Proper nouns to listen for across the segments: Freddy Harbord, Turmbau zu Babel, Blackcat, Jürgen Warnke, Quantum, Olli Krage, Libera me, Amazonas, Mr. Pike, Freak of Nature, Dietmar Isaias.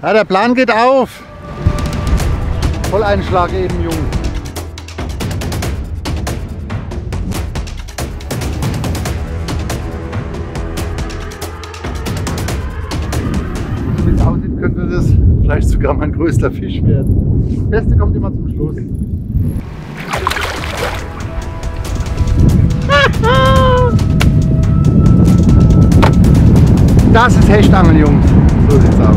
Ja, der Plan geht auf. Volleinschlag eben, Junge. Wie es aussieht, könnte das vielleicht sogar mein größter Fisch werden. Das Beste kommt immer zum Schluss. Das ist Hechtangel, Jungs. So sieht's aus.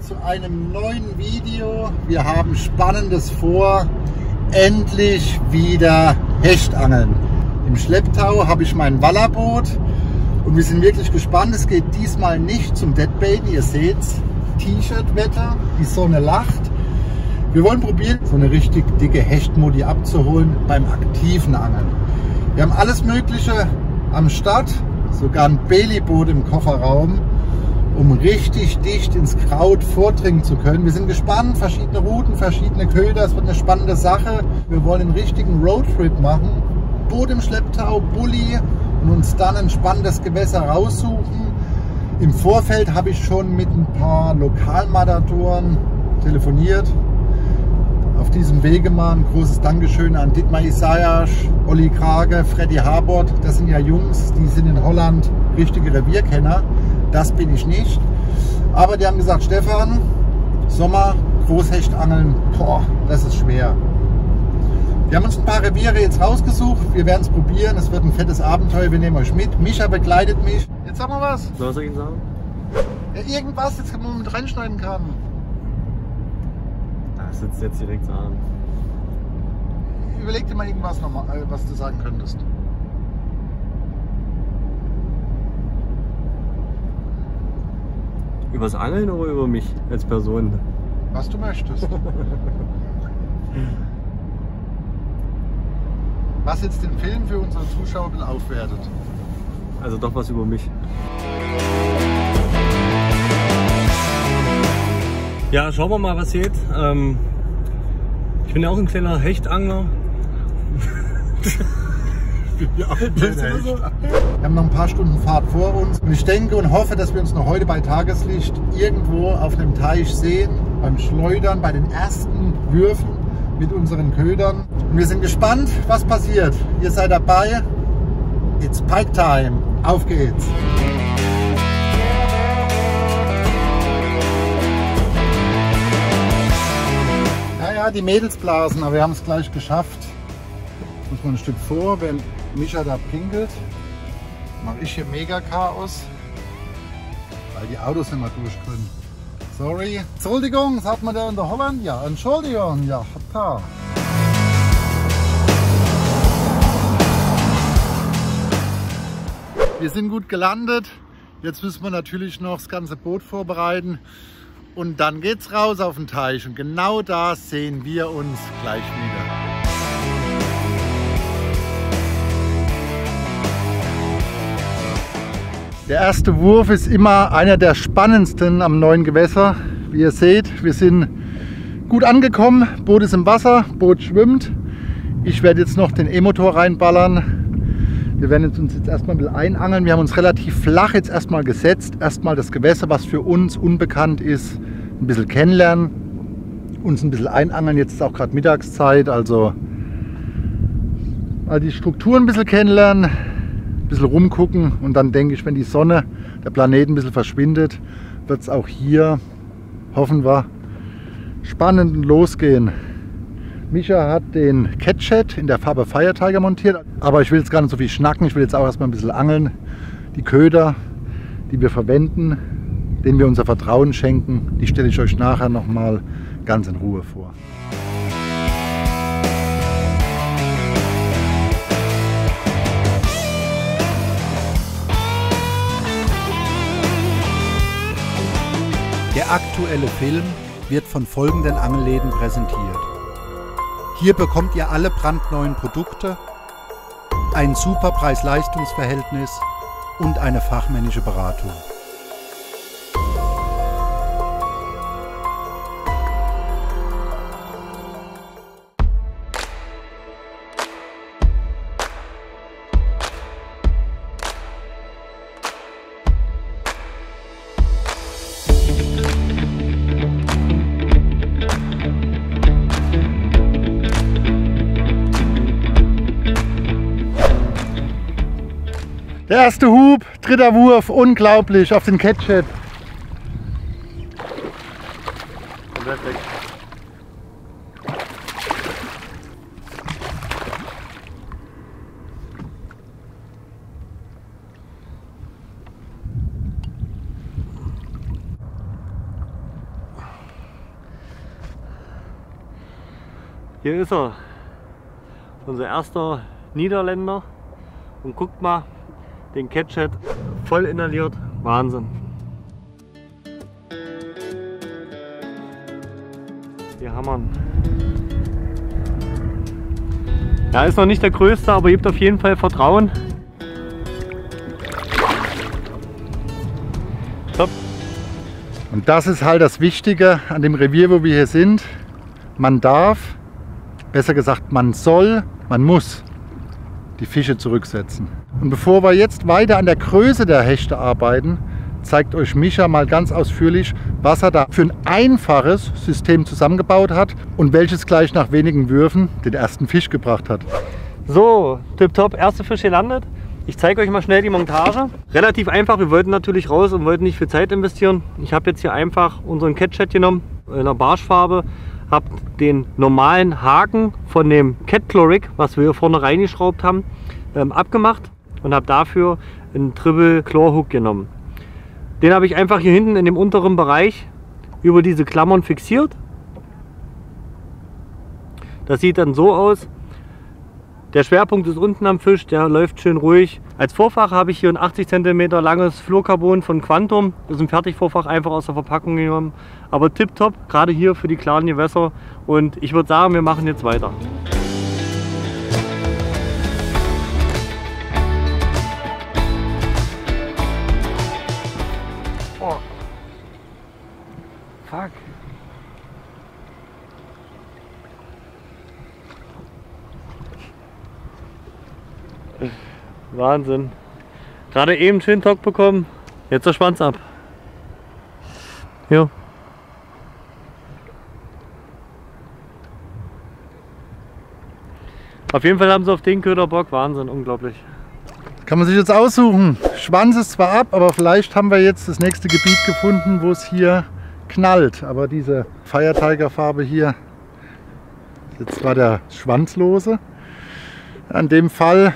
Zu einem neuen Video. Wir haben Spannendes vor. Endlich wieder Hechtangeln. Im Schlepptau habe ich mein Wallerboot und wir sind wirklich gespannt. Es geht diesmal nicht zum Deadbaiten. Ihr seht's, T-Shirt-Wetter, die Sonne lacht. Wir wollen probieren, so eine richtig dicke Hechtmodi abzuholen beim aktiven Angeln. Wir haben alles Mögliche am Start, sogar ein Bailey-Boot im Kofferraum, um richtig dicht ins Kraut vordringen zu können. Wir sind gespannt, verschiedene Routen, verschiedene Köder, es wird eine spannende Sache. Wir wollen einen richtigen Roadtrip machen, Boot im Schlepptau, Bulli, und uns dann ein spannendes Gewässer raussuchen. Im Vorfeld habe ich schon mit ein paar Lokalmatadoren telefoniert. Auf diesem Wege mal ein großes Dankeschön an Dietmar Isaias, Olli Krage, Freddy Harbord. Das sind ja Jungs, die sind in Holland richtige Revierkenner. Das bin ich nicht. Aber die haben gesagt, Stefan, Sommer, Großhechtangeln, boah, das ist schwer. Wir haben uns ein paar Reviere jetzt rausgesucht. Wir werden es probieren. Es wird ein fettes Abenteuer. Wir nehmen euch mit. Micha begleitet mich. Jetzt haben wir was. Was soll ich Ihnen sagen? Ja, irgendwas, jetzt kann man mit reinschneiden kann. Das sitzt jetzt direkt an. Überleg dir mal irgendwas nochmal, was du sagen könntest. Übers Angeln oder über mich als Person? Was du möchtest. Was jetzt den Film für unsere Zuschauer aufwertet. Also doch was über mich. Ja, schauen wir mal, was geht. Ich bin ja auch ein kleiner Hechtangler. Ja, wir haben noch ein paar Stunden Fahrt vor uns und ich denke und hoffe, dass wir uns noch heute bei Tageslicht irgendwo auf einem Teich sehen, beim Schleudern, bei den ersten Würfen mit unseren Ködern. Und wir sind gespannt, was passiert. Ihr seid dabei. It's Pike Time. Auf geht's. Naja, die Mädels blasen, aber wir haben es gleich geschafft. Muss man ein Stück vor, wenn Micha da pinkelt, mache ich hier mega Chaos, weil die Autos nicht mehr durch können. Sorry. Entschuldigung, sagt man da in der Holland? Ja, Entschuldigung, ja, da. Wir sind gut gelandet. Jetzt müssen wir natürlich noch das ganze Boot vorbereiten und dann geht's raus auf den Teich. Und genau da sehen wir uns gleich wieder. Der erste Wurf ist immer einer der spannendsten am neuen Gewässer. Wie ihr seht, wir sind gut angekommen. Boot ist im Wasser, Boot schwimmt. Ich werde jetzt noch den E-Motor reinballern. Wir werden uns jetzt erstmal ein bisschen einangeln. Wir haben uns relativ flach jetzt erstmal gesetzt. Erstmal das Gewässer, was für uns unbekannt ist, ein bisschen kennenlernen. Uns ein bisschen einangeln. Jetzt ist auch gerade Mittagszeit, also mal die Strukturen ein bisschen kennenlernen. Ein bisschen rumgucken und dann denke ich, wenn die Sonne, der Planet ein bisschen verschwindet, wird es auch hier, hoffen wir, spannend losgehen. Micha hat den Catchat in der Farbe Fire Tiger montiert, aber ich will jetzt gar nicht so viel schnacken, ich will jetzt auch erstmal ein bisschen angeln. Die Köder, die wir verwenden, denen wir unser Vertrauen schenken, die stelle ich euch nachher nochmal ganz in Ruhe vor. Der aktuelle Film wird von folgenden Angelläden präsentiert. Hier bekommt ihr alle brandneuen Produkte, ein super Preis-Leistungs-Verhältnis und eine fachmännische Beratung. Der erste Hub, dritter Wurf, unglaublich auf den Catch-Head. Hier ist er, unser erster Niederländer, und guckt mal, den Catch-Head voll inhaliert, Wahnsinn. Wir hammern. Ja, ist noch nicht der größte, aber gibt auf jeden Fall Vertrauen. Top. Und das ist halt das Wichtige an dem Revier, wo wir hier sind. Man darf, besser gesagt, man soll, man muss die Fische zurücksetzen. Und bevor wir jetzt weiter an der Größe der Hechte arbeiten, zeigt euch Micha mal ganz ausführlich, was er da für ein einfaches System zusammengebaut hat und welches gleich nach wenigen Würfen den ersten Fisch gebracht hat. So, tipptopp, erster Fisch gelandet. Ich zeige euch mal schnell die Montage. Relativ einfach, wir wollten natürlich raus und wollten nicht viel Zeit investieren. Ich habe jetzt hier einfach unseren Catch-Head genommen, in der Barschfarbe. Habe den normalen Haken von dem Cat Chloric, was wir hier vorne reingeschraubt haben, abgemacht und habe dafür einen Triple Chlor Hook genommen. Den habe ich einfach hier hinten in dem unteren Bereich über diese Klammern fixiert. Das sieht dann so aus. Der Schwerpunkt ist unten am Fisch, der läuft schön ruhig. Als Vorfach habe ich hier ein 80 cm langes Fluorcarbon von Quantum. Das ist ein Fertigvorfach, einfach aus der Verpackung genommen. Aber tipptopp, gerade hier für die klaren Gewässer. Und ich würde sagen, wir machen jetzt weiter. Oh. Fuck. Wahnsinn. Gerade eben schön Tock bekommen, jetzt der Schwanz ab. Ja. Auf jeden Fall haben sie auf den Köder Bock, Wahnsinn, unglaublich. Kann man sich jetzt aussuchen. Schwanz ist zwar ab, aber vielleicht haben wir jetzt das nächste Gebiet gefunden, wo es hier knallt. Aber diese Firetiger-Farbe hier, jetzt war der schwanzlose. An dem Fall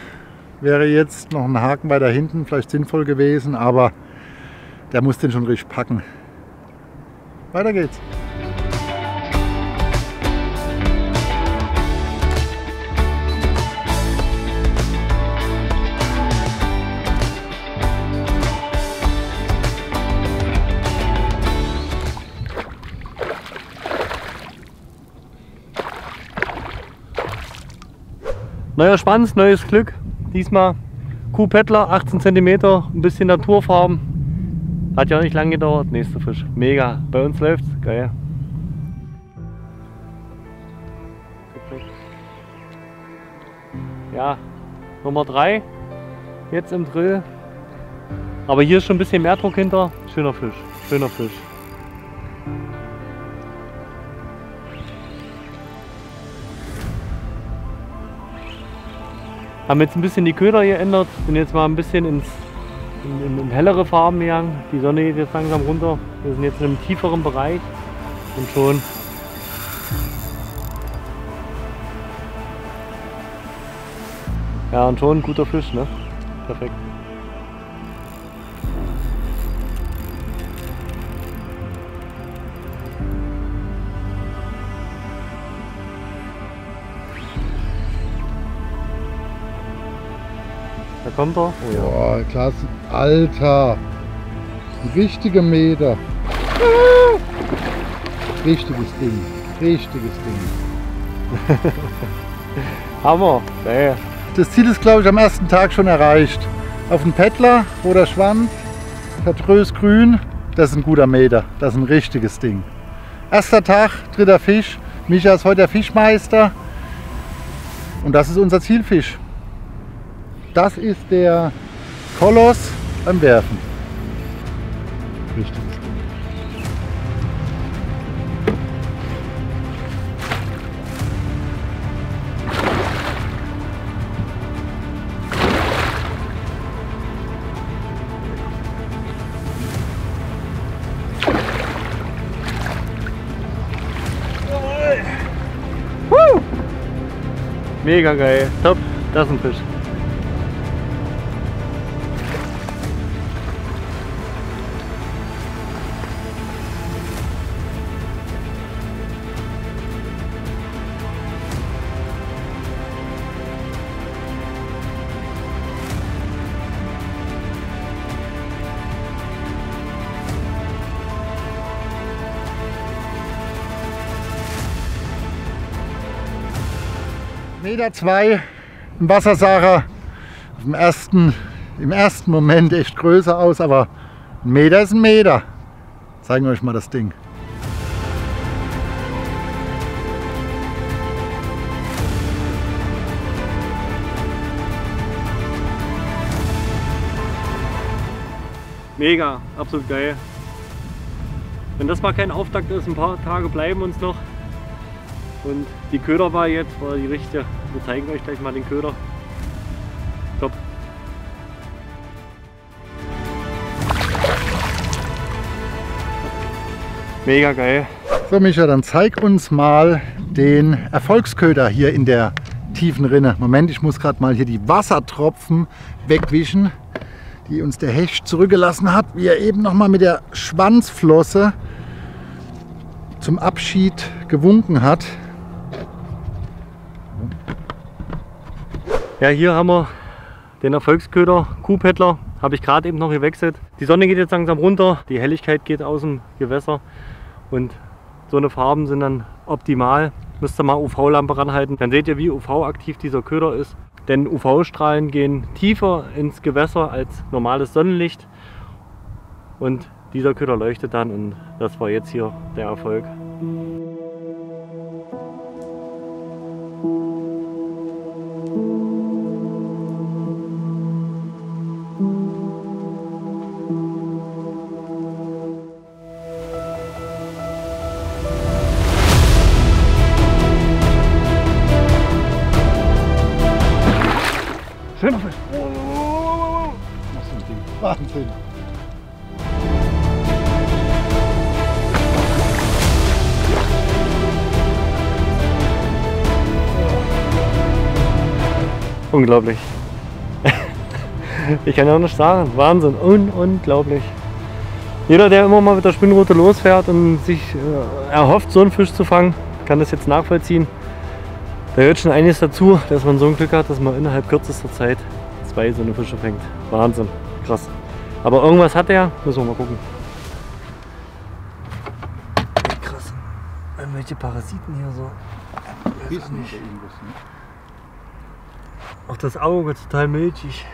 wäre jetzt noch ein Haken weiter hinten vielleicht sinnvoll gewesen, aber der muss den schon richtig packen. Weiter geht's. Neuer Schwanz, neues Glück. Diesmal Kuhpettler, 18 cm, ein bisschen Naturfarben. Hat ja auch nicht lange gedauert. Nächster Fisch. Mega. Bei uns läuft's. Geil. Ja, Nummer 3. Jetzt im Drill. Aber hier ist schon ein bisschen mehr Druck hinter. Schöner Fisch. Schöner Fisch. Haben jetzt ein bisschen die Köder geändert, sind jetzt mal ein bisschen in hellere Farben gegangen. Die Sonne geht jetzt langsam runter. Wir sind jetzt in einem tieferen Bereich und schon. Ja, und schon ein guter Fisch, ne? Perfekt. Kommt er? Oh, ja. Klasse. Alter! Richtige Meter! Ah! Richtiges Ding! Richtiges Ding! Hammer! Nee. Das Ziel ist, glaube ich, am ersten Tag schon erreicht. Auf dem Pettler, roter Schwanz, chartreuse grün, das ist ein guter Meter. Das ist ein richtiges Ding. Erster Tag, dritter Fisch. Micha ist heute der Fischmeister. Und das ist unser Zielfisch. Das ist der Koloss beim Werfen. Richtig. Mega geil. Top, das ist ein Fisch. Meter zwei, ein Wassersacher, im ersten Moment echt größer aus, aber ein Meter ist ein Meter. Zeigen euch mal das Ding. Mega, absolut geil. Wenn das mal kein Auftakt ist, ein paar Tage bleiben uns noch. Und die Köder war jetzt, war die richtige. Wir zeigen euch gleich mal den Köder. Top. Mega geil. So Micha, dann zeig uns mal den Erfolgsköder hier in der tiefen Rinne. Moment, ich muss gerade mal hier die Wassertropfen wegwischen, die uns der Hecht zurückgelassen hat, wie er eben nochmal mit der Schwanzflosse zum Abschied gewunken hat. Ja, hier haben wir den Erfolgsköder, Kuhpettler, habe ich gerade eben noch gewechselt. Die Sonne geht jetzt langsam runter, die Helligkeit geht aus dem Gewässer und so eine Farben sind dann optimal. Müsst ihr mal UV-Lampe ranhalten, dann seht ihr, wie UV-aktiv dieser Köder ist. Denn UV-Strahlen gehen tiefer ins Gewässer als normales Sonnenlicht und dieser Köder leuchtet dann und das war jetzt hier der Erfolg. Schöner Fisch! Oh. Was für ein Ding! Wahnsinn! Unglaublich. Ich kann ja auch nicht sagen. Wahnsinn. Unglaublich. Jeder, der immer mal mit der Spinnrute losfährt und sich erhofft, so einen Fisch zu fangen, kann das jetzt nachvollziehen. Da hört schon einiges dazu, dass man so ein Glück hat, dass man innerhalb kürzester Zeit zwei so eine Fische fängt. Wahnsinn. Krass. Aber irgendwas hat er. Müssen wir mal gucken. Krass. Welche Parasiten hier so. Ich weiß nicht. Auch das Auge total milchig.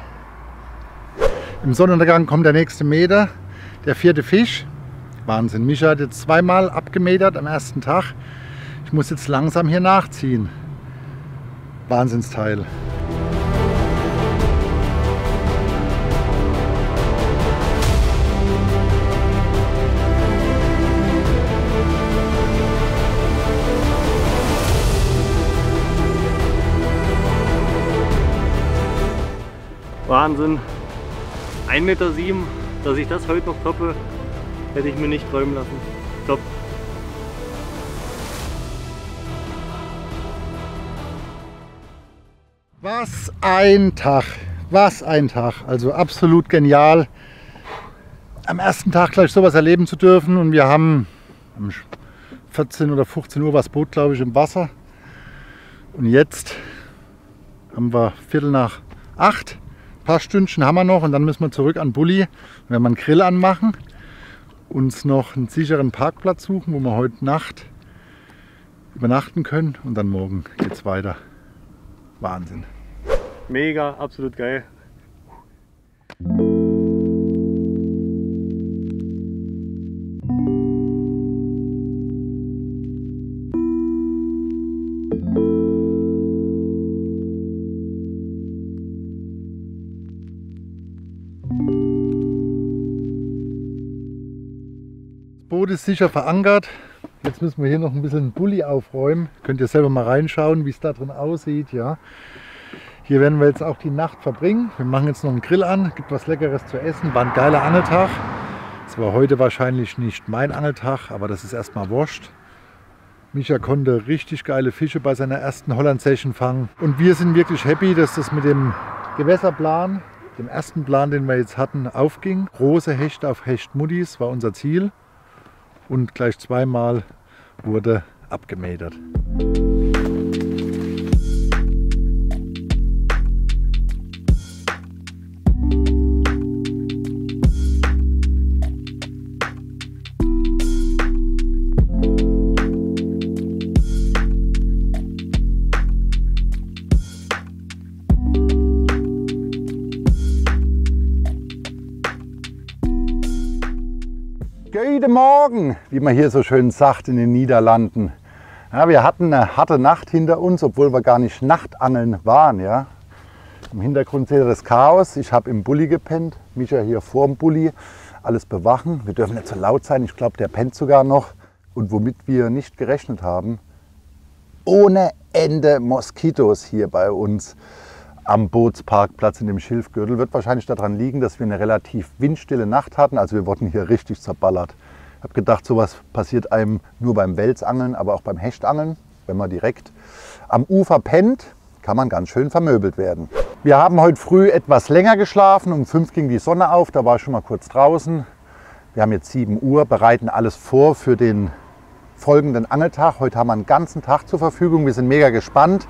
Im Sonnenuntergang kommt der nächste Meter, der vierte Fisch. Wahnsinn, Micha hat jetzt zweimal abgemetert am ersten Tag. Ich muss jetzt langsam hier nachziehen. Wahnsinnsteil. Wahnsinn, 1,7 Meter, dass ich das heute noch toppe, hätte ich mir nicht träumen lassen. Top. Was ein Tag, was ein Tag. Also absolut genial, am ersten Tag gleich sowas erleben zu dürfen. Und wir haben um 14 oder 15 Uhr war das Boot, glaube ich, im Wasser. Und jetzt haben wir 7:45. Ein paar Stündchen haben wir noch und dann müssen wir zurück an Bulli. Dann werden wir einen Grill anmachen, uns noch einen sicheren Parkplatz suchen, wo wir heute Nacht übernachten können und dann morgen geht's weiter. Wahnsinn. Mega, absolut geil. Ist sicher verankert. Jetzt müssen wir hier noch ein bisschen Bulli aufräumen. Könnt ihr selber mal reinschauen, wie es da drin aussieht. Ja. Hier werden wir jetzt auch die Nacht verbringen. Wir machen jetzt noch einen Grill an, gibt was Leckeres zu essen. War ein geiler Angeltag. Es war heute wahrscheinlich nicht mein Angeltag, aber das ist erstmal wurscht. Micha konnte richtig geile Fische bei seiner ersten Holland-Session fangen. Und wir sind wirklich happy, dass das mit dem Gewässerplan, dem ersten Plan, den wir jetzt hatten, aufging. Große Hechte auf Hechtmuttis war unser Ziel. Und gleich zweimal wurde abgemetert. Guten Morgen, wie man hier so schön sagt in den Niederlanden. Ja, wir hatten eine harte Nacht hinter uns, obwohl wir gar nicht Nachtangeln waren. Ja. Im Hintergrund seht ihr das Chaos. Ich habe im Bulli gepennt, Micha hier vorm Bulli, alles bewachen. Wir dürfen nicht so laut sein, ich glaube, der pennt sogar noch. Und womit wir nicht gerechnet haben, ohne Ende Moskitos hier bei uns am Bootsparkplatz in dem Schilfgürtel. Wird wahrscheinlich daran liegen, dass wir eine relativ windstille Nacht hatten. Also wir wurden hier richtig zerballert. Ich habe gedacht, sowas passiert einem nur beim Welsangeln, aber auch beim Hechtangeln. Wenn man direkt am Ufer pennt, kann man ganz schön vermöbelt werden. Wir haben heute früh etwas länger geschlafen. Um 5 ging die Sonne auf, da war ich schon mal kurz draußen. Wir haben jetzt 7 Uhr, bereiten alles vor für den folgenden Angeltag. Heute haben wir einen ganzen Tag zur Verfügung. Wir sind mega gespannt.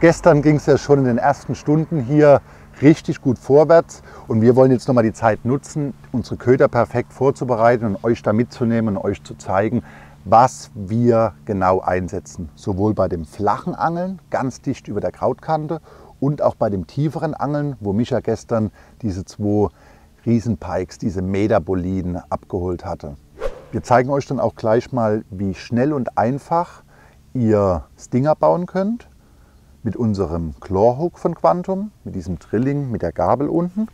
Gestern ging es ja schon in den ersten Stunden hier richtig gut vorwärts und wir wollen jetzt nochmal die Zeit nutzen, unsere Köder perfekt vorzubereiten und euch da mitzunehmen und euch zu zeigen, was wir genau einsetzen. Sowohl bei dem flachen Angeln, ganz dicht über der Krautkante, und auch bei dem tieferen Angeln, wo Micha gestern diese 2 Riesenpikes, diese Meterboliden abgeholt hatte. Wir zeigen euch dann auch gleich mal, wie schnell und einfach ihr Stinger bauen könnt. Mit unserem Clawhook von Quantum, mit diesem Drilling, mit der Gabel unten,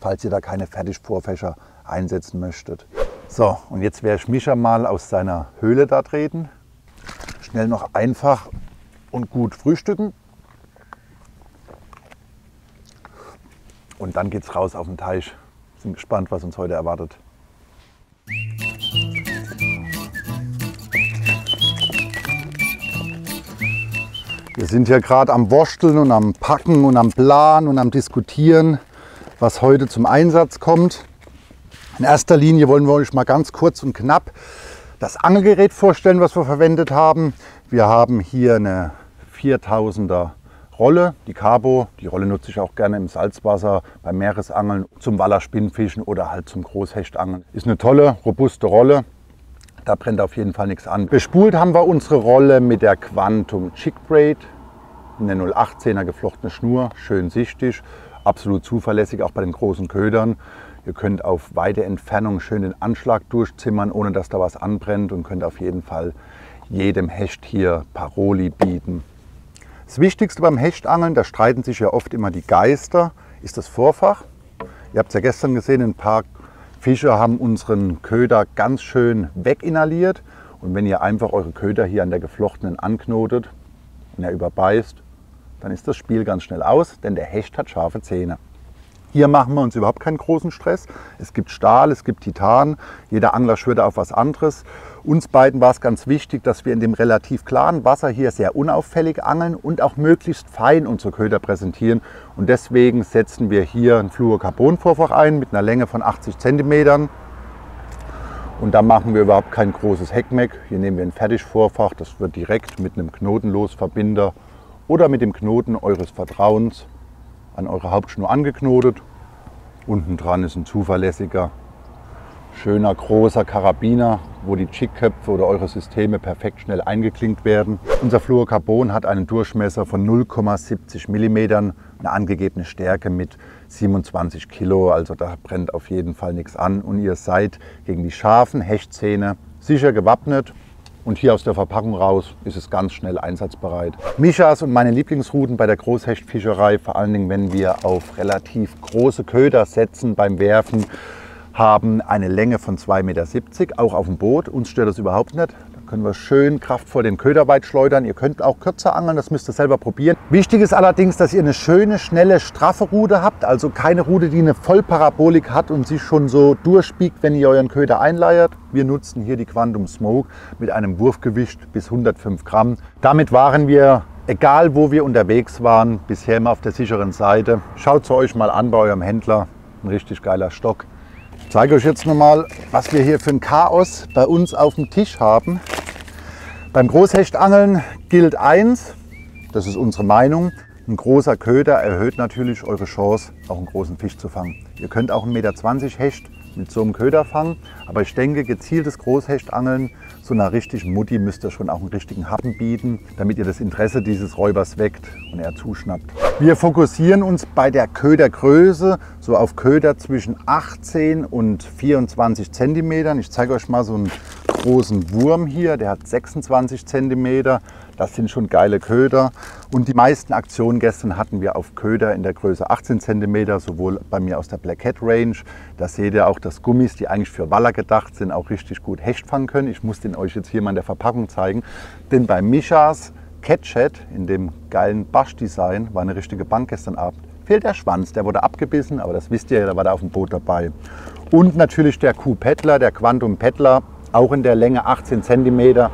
falls ihr da keine Fertigvorfächer einsetzen möchtet. So, und jetzt werde ich Micha mal aus seiner Höhle da treten. Schnell noch einfach und gut frühstücken. Und dann geht's raus auf den Teich. Sind gespannt, was uns heute erwartet. Wir sind hier gerade am Wursteln und am Packen und am Planen und am Diskutieren, was heute zum Einsatz kommt. In erster Linie wollen wir euch mal ganz kurz und knapp das Angelgerät vorstellen, was wir verwendet haben. Wir haben hier eine 4000er Rolle, die Cabo. Die Rolle nutze ich auch gerne im Salzwasser, beim Meeresangeln, zum Waller-Spinnfischen oder halt zum Großhechtangeln. Ist eine tolle, robuste Rolle. Da brennt auf jeden Fall nichts an. Bespult haben wir unsere Rolle mit der Quantum Chick Braid. Eine 0,18er geflochtene Schnur, schön sichtig, absolut zuverlässig, auch bei den großen Ködern. Ihr könnt auf weite Entfernung schön den Anschlag durchzimmern, ohne dass da was anbrennt, und könnt auf jeden Fall jedem Hecht hier Paroli bieten. Das Wichtigste beim Hechtangeln, da streiten sich ja oft immer die Geister, ist das Vorfach. Ihr habt es ja gestern gesehen, ein paar Fische haben unseren Köder ganz schön weginhaliert, und wenn ihr einfach eure Köder hier an der geflochtenen anknotet und er überbeißt, dann ist das Spiel ganz schnell aus, denn der Hecht hat scharfe Zähne. Hier machen wir uns überhaupt keinen großen Stress. Es gibt Stahl, es gibt Titan, jeder Angler schwört auf was anderes. Uns beiden war es ganz wichtig, dass wir in dem relativ klaren Wasser hier sehr unauffällig angeln und auch möglichst fein unsere Köder präsentieren. Und deswegen setzen wir hier ein Fluorocarbonvorfach ein mit einer Länge von 80 cm. Und da machen wir überhaupt kein großes Heckmeck. Hier nehmen wir ein Fertigvorfach, das wird direkt mit einem Knotenlosverbinder oder mit dem Knoten eures Vertrauens an eure Hauptschnur angeknotet. Unten dran ist ein zuverlässiger, schöner, großer Karabiner, wo die Chickköpfe oder eure Systeme perfekt schnell eingeklinkt werden. Unser Fluorocarbon hat einen Durchmesser von 0,70 mm, eine angegebene Stärke mit 27 Kilo, also da brennt auf jeden Fall nichts an. Und ihr seid gegen die scharfen Hechtzähne sicher gewappnet. Und hier aus der Verpackung raus ist es ganz schnell einsatzbereit. Michas und meine Lieblingsrouten bei der Großhechtfischerei, vor allen Dingen wenn wir auf relativ große Köder setzen beim Werfen, haben eine Länge von 2,70 m, auch auf dem Boot. Uns stört das überhaupt nicht. können wir schön kraftvoll den Köder weit schleudern. Ihr könnt auch kürzer angeln, das müsst ihr selber probieren. Wichtig ist allerdings, dass ihr eine schöne, schnelle, straffe Rute habt, also keine Rute, die eine Vollparabolik hat und sich schon so durchbiegt, wenn ihr euren Köder einleiert. Wir nutzen hier die Quantum Smoke mit einem Wurfgewicht bis 105 Gramm. Damit waren wir, egal wo wir unterwegs waren, bisher immer auf der sicheren Seite. Schaut es euch mal an bei eurem Händler, ein richtig geiler Stock. Ich zeige euch jetzt nochmal, was wir hier für ein Chaos bei uns auf dem Tisch haben. Beim Großhechtangeln gilt eins, das ist unsere Meinung, ein großer Köder erhöht natürlich eure Chance, auch einen großen Fisch zu fangen. Ihr könnt auch 1,20 Meter Hecht mit so einem Köder fangen, aber ich denke, gezieltes Großhechtangeln, so einer richtigen Mutti müsst ihr schon auch einen richtigen Happen bieten, damit ihr das Interesse dieses Räubers weckt und er zuschnappt. Wir fokussieren uns bei der Ködergröße so auf Köder zwischen 18 und 24 cm. Ich zeige euch mal so einen großen Wurm hier, der hat 26 cm. Das sind schon geile Köder und die meisten Aktionen gestern hatten wir auf Köder in der Größe 18 cm, sowohl bei mir aus der Blackcat Range. Da seht ihr auch, dass Gummis, die eigentlich für Waller gedacht sind, auch richtig gut Hecht fangen können. Ich muss den euch jetzt hier mal in der Verpackung zeigen, denn bei Michas Catchat in dem geilen Basch-Design war eine richtige Bank gestern Abend. Fehlt der Schwanz, der wurde abgebissen, aber das wisst ihr ja, da war der auf dem Boot dabei. Und natürlich der Q-Paddler, der Quantum Paddler, auch in der Länge 18 cm.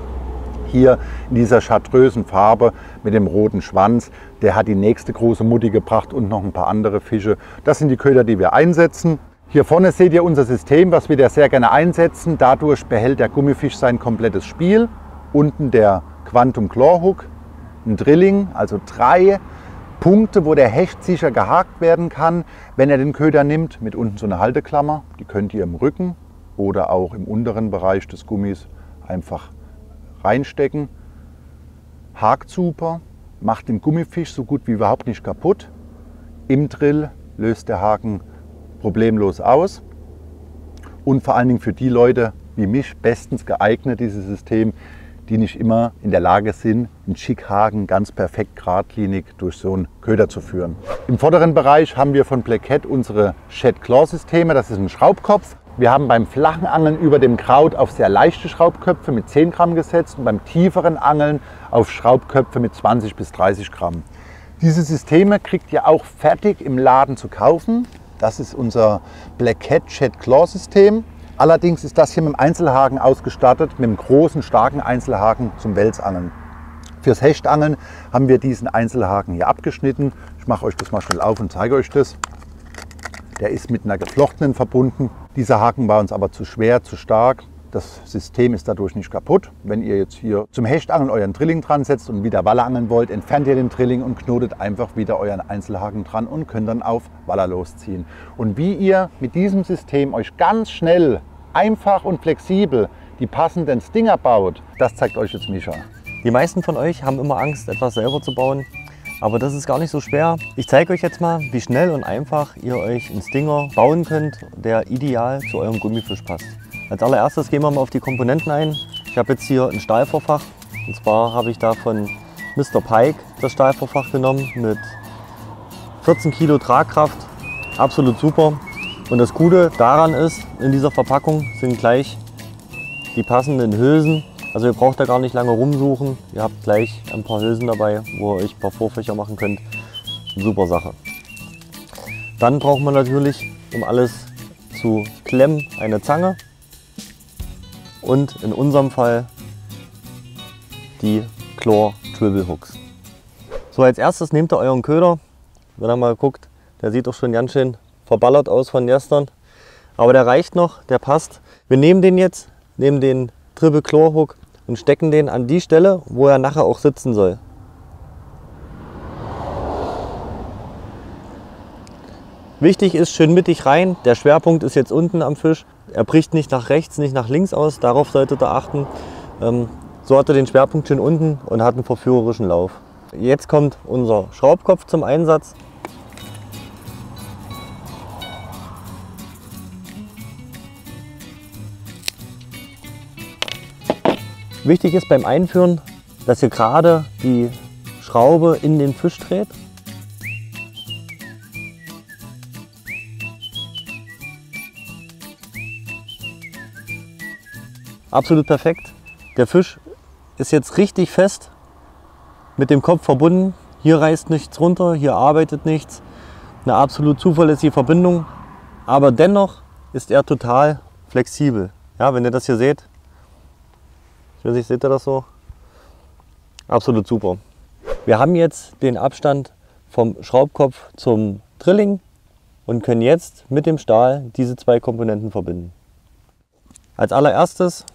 Hier in dieser chartrösen Farbe mit dem roten Schwanz. Der hat die nächste große Mutti gebracht und noch ein paar andere Fische. Das sind die Köder, die wir einsetzen. Hier vorne seht ihr unser System, was wir da sehr gerne einsetzen. Dadurch behält der Gummifisch sein komplettes Spiel. Unten der Quantum Clawhook, ein Drilling, also 3 Punkte, wo der Hecht sicher gehakt werden kann, wenn er den Köder nimmt. Mit unten so eine Halteklammer, die könnt ihr im Rücken oder auch im unteren Bereich des Gummis einfach reinstecken, hakt super, macht den Gummifisch so gut wie überhaupt nicht kaputt. Im Drill löst der Haken problemlos aus und vor allen Dingen für die Leute wie mich bestens geeignet, dieses System, die nicht immer in der Lage sind, einen Schickhaken ganz perfekt geradlinig durch so einen Köder zu führen. Im vorderen Bereich haben wir von Blackcat unsere Shed-Claw-Systeme, das ist ein Schraubkopf. Wir haben beim flachen Angeln über dem Kraut auf sehr leichte Schraubköpfe mit 10 Gramm gesetzt und beim tieferen Angeln auf Schraubköpfe mit 20 bis 30 Gramm. Diese Systeme kriegt ihr auch fertig im Laden zu kaufen. Das ist unser Blackcat Shed Claw System. Allerdings ist das hier mit dem Einzelhaken ausgestattet, mit einem großen, starken Einzelhaken zum Welsangeln. Fürs Hechtangeln haben wir diesen Einzelhaken hier abgeschnitten. Ich mache euch das mal schnell auf und zeige euch das. Der ist mit einer geflochtenen verbunden. Dieser Haken war uns aber zu schwer, zu stark. Das System ist dadurch nicht kaputt. Wenn ihr jetzt hier zum Hechtangeln euren Drilling dran setzt und wieder Waller angeln wollt, entfernt ihr den Drilling und knotet einfach wieder euren Einzelhaken dran und könnt dann auf Waller losziehen. Und wie ihr mit diesem System euch ganz schnell, einfach und flexibel die passenden Stinger baut, das zeigt euch jetzt Micha. Die meisten von euch haben immer Angst, etwas selber zu bauen. Aber das ist gar nicht so schwer. Ich zeige euch jetzt mal, wie schnell und einfach ihr euch einen Stinger bauen könnt, der ideal zu eurem Gummifisch passt. Als allererstes gehen wir mal auf die Komponenten ein. Ich habe jetzt hier ein Stahlvorfach. Und zwar habe ich da von Mr. Pike das Stahlvorfach genommen mit 14 Kilo Tragkraft. Absolut super. Und das Gute daran ist, in dieser Verpackung sind gleich die passenden Hülsen. Also ihr braucht da gar nicht lange rumsuchen, ihr habt gleich ein paar Hülsen dabei, wo ihr euch ein paar Vorfächer machen könnt. Super Sache. Dann braucht man natürlich, um alles zu klemmen, eine Zange und in unserem Fall die Claw Tribble Hooks. So, als erstes nehmt ihr euren Köder. Wenn ihr mal guckt, der sieht doch schon ganz schön verballert aus von gestern. Aber der reicht noch, der passt. Wir nehmen den jetzt, nehmen den Tribble Claw Hook und stecken den an die Stelle, wo er nachher auch sitzen soll. Wichtig ist, schön mittig rein. Der Schwerpunkt ist jetzt unten am Fisch. Er bricht nicht nach rechts, nicht nach links aus. Darauf solltet ihr achten. So hat er den Schwerpunkt schön unten und hat einen verführerischen Lauf. Jetzt kommt unser Schraubkopf zum Einsatz. Wichtig ist beim Einführen, dass ihr gerade die Schraube in den Fisch dreht. Absolut perfekt. Der Fisch ist jetzt richtig fest mit dem Kopf verbunden. Hier reißt nichts runter, hier arbeitet nichts. Eine absolut zuverlässige Verbindung. Aber dennoch ist er total flexibel. Ja, wenn ihr das hier seht, ich weiß nicht, seht ihr das so? Absolut super. Wir haben jetzt den Abstand vom Schraubkopf zum Drilling und können jetzt mit dem Stahl diese zwei Komponenten verbinden. Als allererstes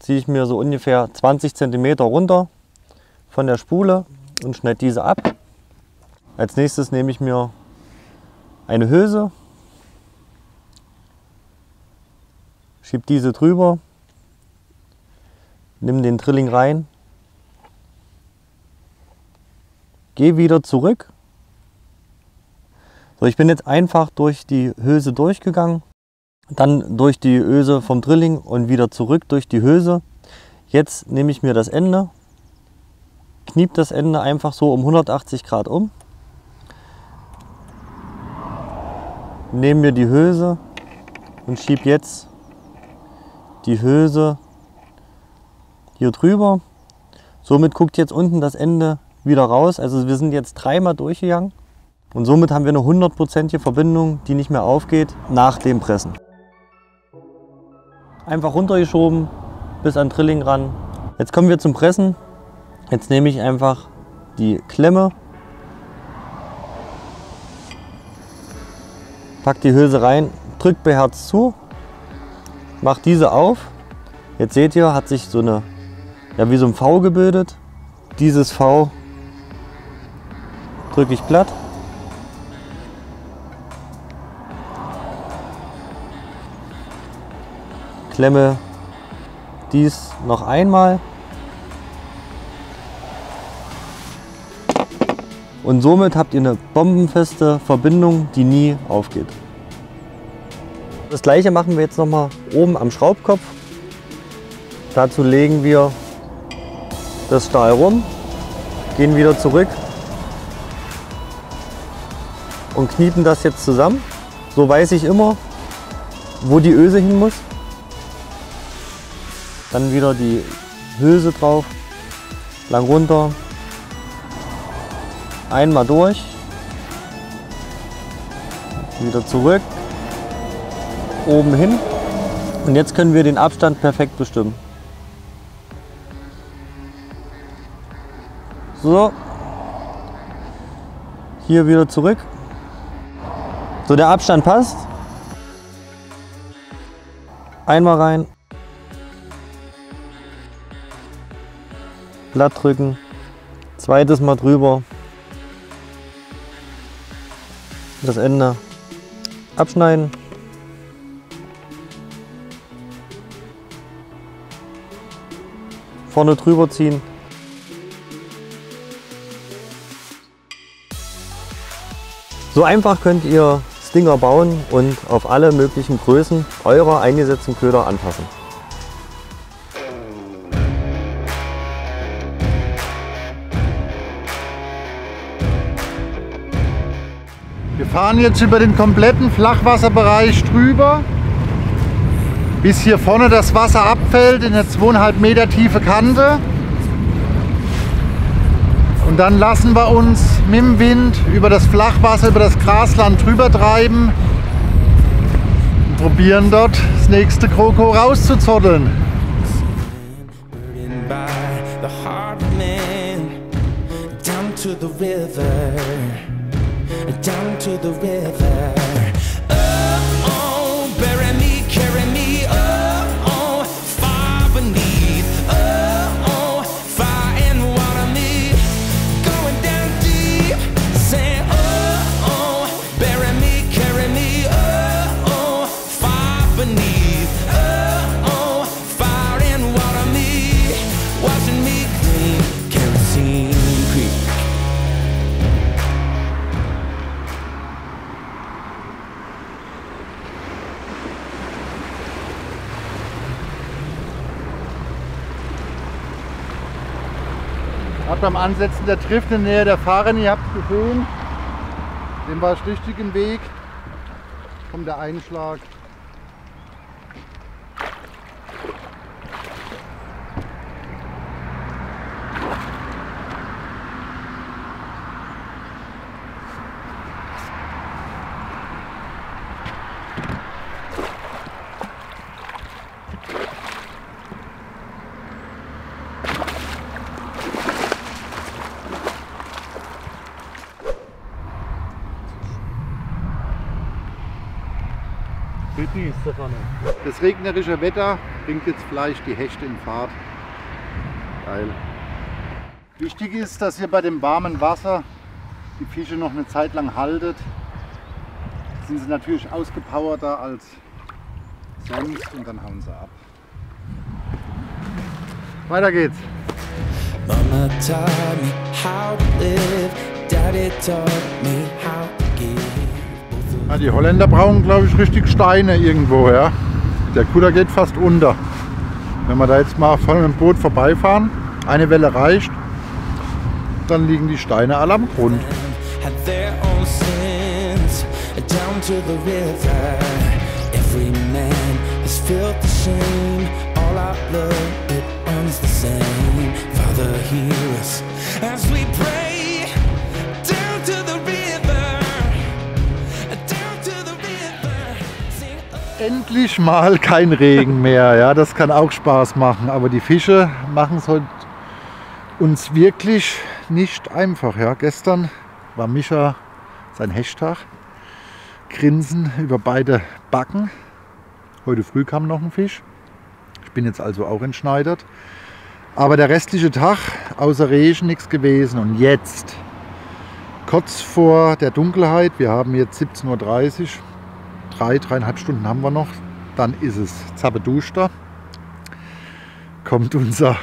ziehe ich mir so ungefähr 20 cm runter von der Spule und schneide diese ab. Als nächstes nehme ich mir eine Hülse, schiebe diese drüber, nehme den Drilling rein, gehe wieder zurück. So, ich bin jetzt einfach durch die Hülse durchgegangen, dann durch die Öse vom Drilling und wieder zurück durch die Hülse. Jetzt nehme ich mir das Ende, kniebe das Ende einfach so um 180 Grad um, nehme mir die Hülse und schiebe jetzt die Hülse hier drüber. Somit guckt jetzt unten das Ende wieder raus. Also wir sind jetzt dreimal durchgegangen und somit haben wir eine 100%ige Verbindung, die nicht mehr aufgeht nach dem Pressen. Einfach runtergeschoben bis an Drilling ran. Jetzt kommen wir zum Pressen. Jetzt nehme ich einfach die Klemme, pack die Hülse rein, drückt beherzt zu, mach diese auf. Jetzt seht ihr, hat sich so eine, ja, wie so ein V gebildet. Dieses V drücke ich platt. Klemme dies noch einmal. Und somit habt ihr eine bombenfeste Verbindung, die nie aufgeht. Das gleiche machen wir jetzt nochmal oben am Schraubkopf. Dazu legen wir das Stahl rum, gehen wieder zurück und kniepen das jetzt zusammen. So weiß ich immer, wo die Öse hin muss. Dann wieder die Hülse drauf, lang runter. Einmal durch, wieder zurück, oben hin und jetzt können wir den Abstand perfekt bestimmen. So, hier wieder zurück. So, der Abstand passt. Einmal rein, glatt drücken, zweites Mal drüber. Das Ende abschneiden. Vorne drüber ziehen. So einfach könnt ihr Stinger bauen und auf alle möglichen Größen eurer eingesetzten Köder anpassen. Wir fahren jetzt über den kompletten Flachwasserbereich drüber, bis hier vorne das Wasser abfällt in der 2,5 Meter tiefe Kante. Und dann lassen wir uns mit dem Wind über das Flachwasser, über das Grasland drüber treiben und probieren dort das nächste Kroko rauszuzotteln. Down to the river. Oh, oh, bury me, carry me. Oh, oh, far beneath. Oh, oh, fire and water me. Going down deep. Say, oh, oh, bury me, carry me. Oh, oh, far beneath. Oh, oh, fire and water me. Watching me clean, kerosene creek. Beim Ansetzen der Trift in der Nähe der Fahrerin, ihr habt es gesehen, dem war es richtig im Weg, kommt der Einschlag. Fitness davon. Das regnerische Wetter bringt jetzt vielleicht die Hechte in Fahrt. Geil. Wichtig ist, dass ihr bei dem warmen Wasser die Fische noch eine Zeit lang haltet. Sind sie natürlich ausgepowerter als sonst und dann hauen sie ab. Weiter geht's. Mama taught me how to live, Daddy taught me how to give. Ja, die Holländer brauchen, glaube ich, richtig Steine irgendwo, ja. Der Kuder geht fast unter. Wenn wir da jetzt mal von dem Boot vorbeifahren, eine Welle reicht, dann liegen die Steine alle am Grund. Endlich mal kein Regen mehr, ja, das kann auch Spaß machen, aber die Fische machen es heute uns wirklich nicht einfach. Ja. Gestern war Mischa sein Hechttag, Grinsen über beide Backen, heute früh kam noch ein Fisch. Bin jetzt also auch entschneidert, aber der restliche Tag außer Regen nichts gewesen. Und jetzt kurz vor der Dunkelheit, wir haben jetzt 17:30 Uhr, dreieinhalb Stunden haben wir noch, dann ist es zappeduster, kommt unser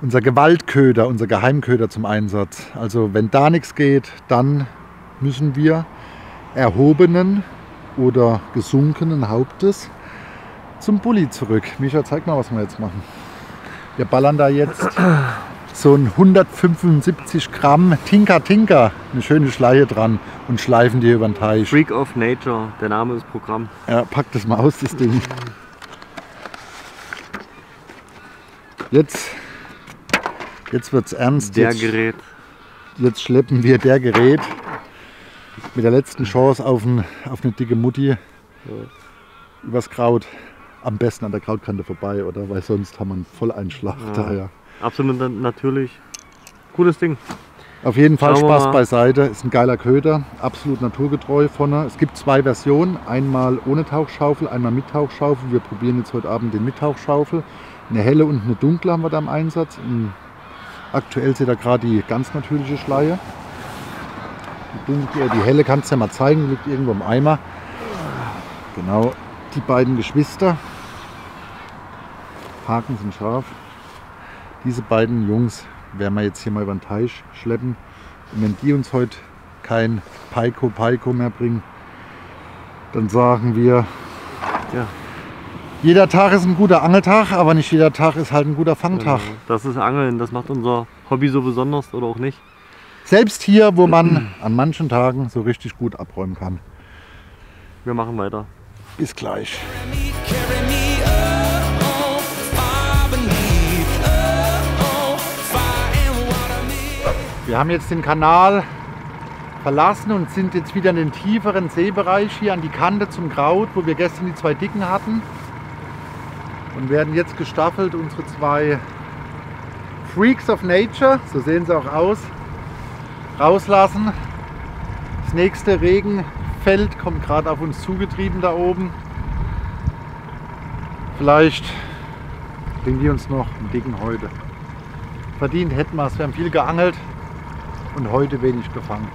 Gewaltköder, unser Geheimköder zum Einsatz. Also wenn da nichts geht, dann müssen wir erhobenen oder gesunkenen Hauptes zum Bulli zurück. Mischa, zeig mal, was wir jetzt machen. Wir ballern da jetzt so ein 175 Gramm Tinker Tinker, eine schöne Schleie dran, und schleifen die über den Teich. Freak of Nature, der Name ist Programm. Ja, pack das mal aus, das Ding. Jetzt wird's ernst. Jetzt schleppen wir der Gerät mit der letzten Chance auf eine dicke Mutti übers Kraut. Am besten an der Krautkante vorbei, oder? Weil sonst haben wir einen Volleinschlag. Ja, daher. Absolut natürlich. Cooles Ding. Auf jeden Fall Spaß beiseite. Ist ein geiler Köder. Absolut naturgetreu vorne. Es gibt zwei Versionen. Einmal ohne Tauchschaufel, einmal mit Tauchschaufel. Wir probieren jetzt heute Abend den mit Tauchschaufel. Eine helle und eine dunkle haben wir da im Einsatz. Und aktuell seht ihr gerade die ganz natürliche Schleie. Die helle kannst du ja mal zeigen. Liegt irgendwo im Eimer. Genau. Die beiden Geschwister. Haken sind scharf. Diese beiden Jungs werden wir jetzt hier mal über den Teich schleppen. Und wenn die uns heute kein Paiko mehr bringen, dann sagen wir, ja, jeder Tag ist ein guter Angeltag, aber nicht jeder Tag ist halt ein guter Fangtag. Das ist Angeln, das macht unser Hobby so besonders, oder auch nicht. Selbst hier, wo man an manchen Tagen so richtig gut abräumen kann. Wir machen weiter. Bis gleich. Wir haben jetzt den Kanal verlassen und sind jetzt wieder in den tieferen Seebereich hier an die Kante zum Kraut, wo wir gestern die zwei Dicken hatten. Und werden jetzt gestaffelt unsere zwei Freaks of Nature, so sehen sie auch aus, rauslassen. Das nächste Regenfeld kommt gerade auf uns zugetrieben da oben. Vielleicht bringen die uns noch einen dicken heute. Verdient hätten wir es. Wir haben viel geangelt und heute wenig gefangen.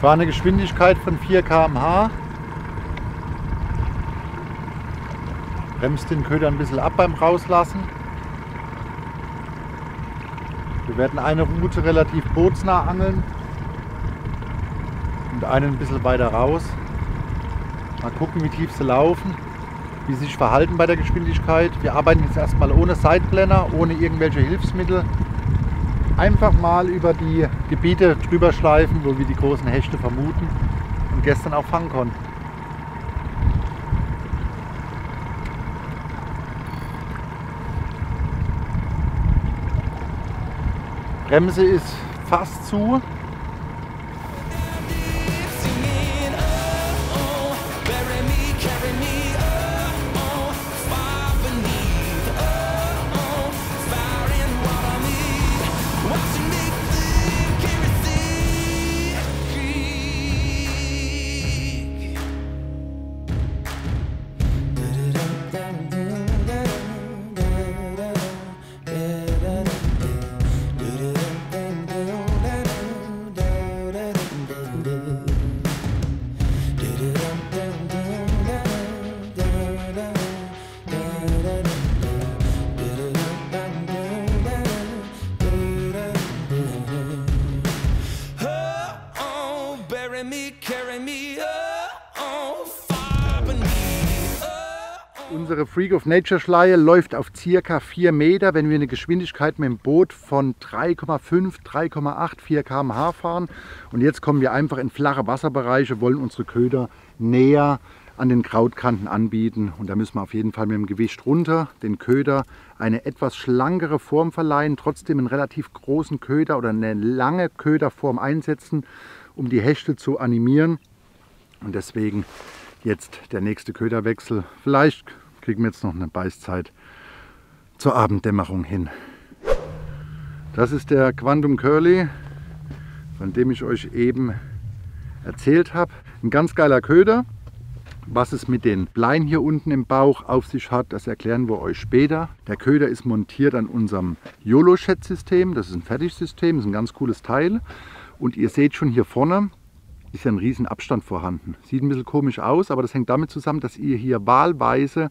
War eine Geschwindigkeit von 4 km/h. Bremst den Köder ein bisschen ab beim Rauslassen. Wir werden eine Route relativ bootsnah angeln und einen ein bisschen weiter raus. Mal gucken, wie tief sie laufen, wie sie sich verhalten bei der Geschwindigkeit. Wir arbeiten jetzt erstmal ohne Sideplanner, ohne irgendwelche Hilfsmittel. Einfach mal über die Gebiete drüber schleifen, wo wir die großen Hechte vermuten und gestern auch fangen konnten. Bremse ist fast zu. Unsere Freak of Nature Schleie läuft auf ca. 4 Meter. Wenn wir eine Geschwindigkeit mit dem Boot von 3,5, 3,8, 4 km/h fahren. Und jetzt kommen wir einfach in flache Wasserbereiche, wollen unsere Köder näher an den Krautkanten anbieten. Und da müssen wir auf jeden Fall mit dem Gewicht runter, den Köder eine etwas schlankere Form verleihen, trotzdem einen relativ großen Köder oder eine lange Köderform einsetzen, um die Hechte zu animieren. Und deswegen jetzt der nächste Köderwechsel. Vielleicht kriegen wir jetzt noch eine Beißzeit zur Abenddämmerung hin. Das ist der Quantum Curly, von dem ich euch eben erzählt habe. Ein ganz geiler Köder. Was es mit den Bleien hier unten im Bauch auf sich hat, das erklären wir euch später. Der Köder ist montiert an unserem YOLO-Shed-System. Das ist ein Fertigsystem, ist ein ganz cooles Teil. Und ihr seht schon hier vorne, ist ja ein riesen Abstand vorhanden. Sieht ein bisschen komisch aus, aber das hängt damit zusammen, dass ihr hier wahlweise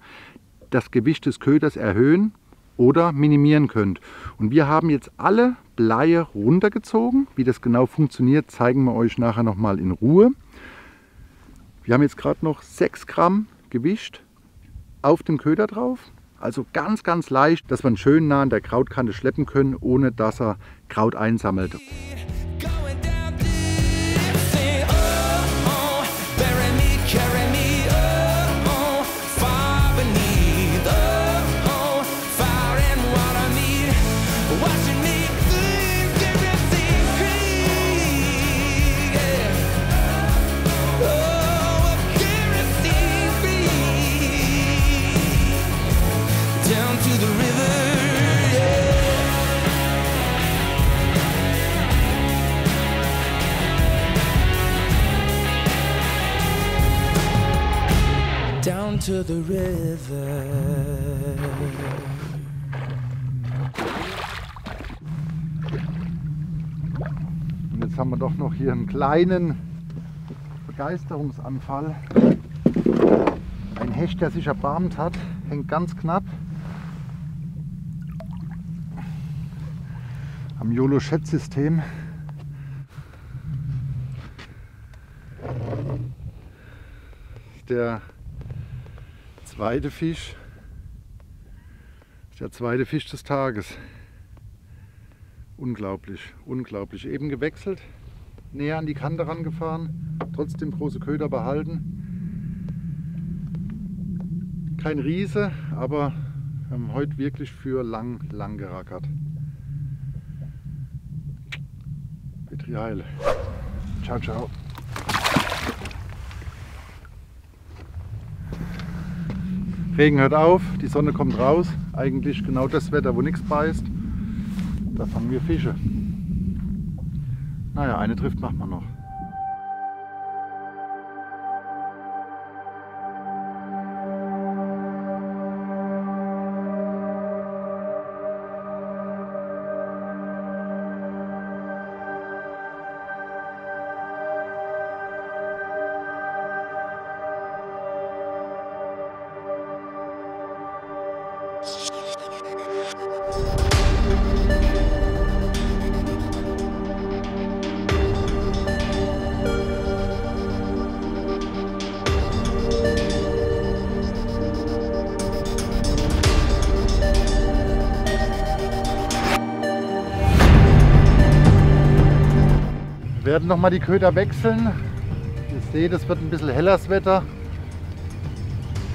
das Gewicht des Köders erhöhen oder minimieren könnt. Und wir haben jetzt alle Bleie runtergezogen. Wie das genau funktioniert, zeigen wir euch nachher nochmal in Ruhe. Wir haben jetzt gerade noch 6 Gramm Gewicht auf dem Köder drauf. Also ganz, ganz leicht, dass wir ihn schön nah an der Krautkante schleppen können, ohne dass er Kraut einsammelt. To the river. Und jetzt haben wir doch noch hier einen kleinen Begeisterungsanfall. Ein Hecht, der sich erbarmt hat, hängt ganz knapp am YOLO-Shed-System. Der zweite Fisch des Tages. Unglaublich, unglaublich. Eben gewechselt, näher an die Kante rangefahren, trotzdem große Köder behalten. Kein Riese, aber wir haben heute wirklich für lang gerackert. Petri Heil. Ciao, ciao. Regen hört auf, die Sonne kommt raus. Eigentlich genau das Wetter, wo nichts beißt. Da fangen wir Fische. Naja, eine Trift macht man noch. Wir werden nochmal die Köder wechseln. Ihr seht, es wird ein bisschen helleres Wetter.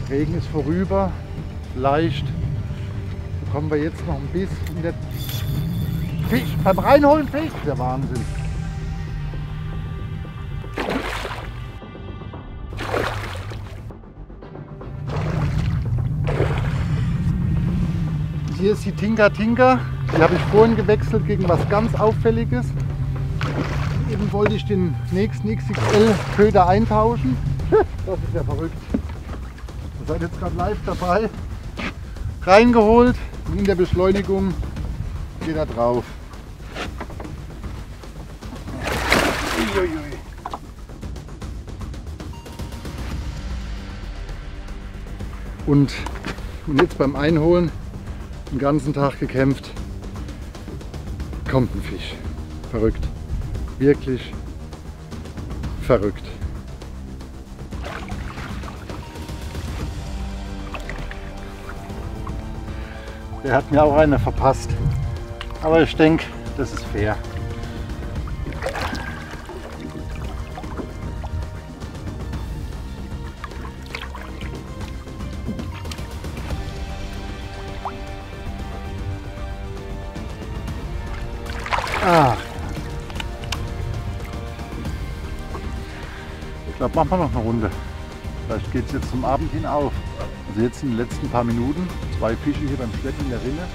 Regen ist vorüber. Vielleicht bekommen wir jetzt noch ein bisschen der Fisch. Beim Reinholen Fisch. Der Wahnsinn. Hier ist die Tinker Tinker. Die habe ich vorhin gewechselt gegen was ganz Auffälliges. Eben wollte ich den nächsten XXL-Köder eintauschen. Das ist ja verrückt. Ihr seid jetzt gerade live dabei. Reingeholt und in der Beschleunigung geht er drauf. Uiuiui. Und jetzt beim Einholen den ganzen Tag gekämpft. Kommt ein Fisch. Verrückt. Wirklich verrückt. Der hat mir auch eine verpasst. Aber ich denke, das ist fair. Ah. Ich glaube, machen wir noch eine Runde. Vielleicht geht es jetzt zum Abend hin auf. Also jetzt in den letzten paar Minuten, 2 Fische hier beim Schleppen in der Rinne.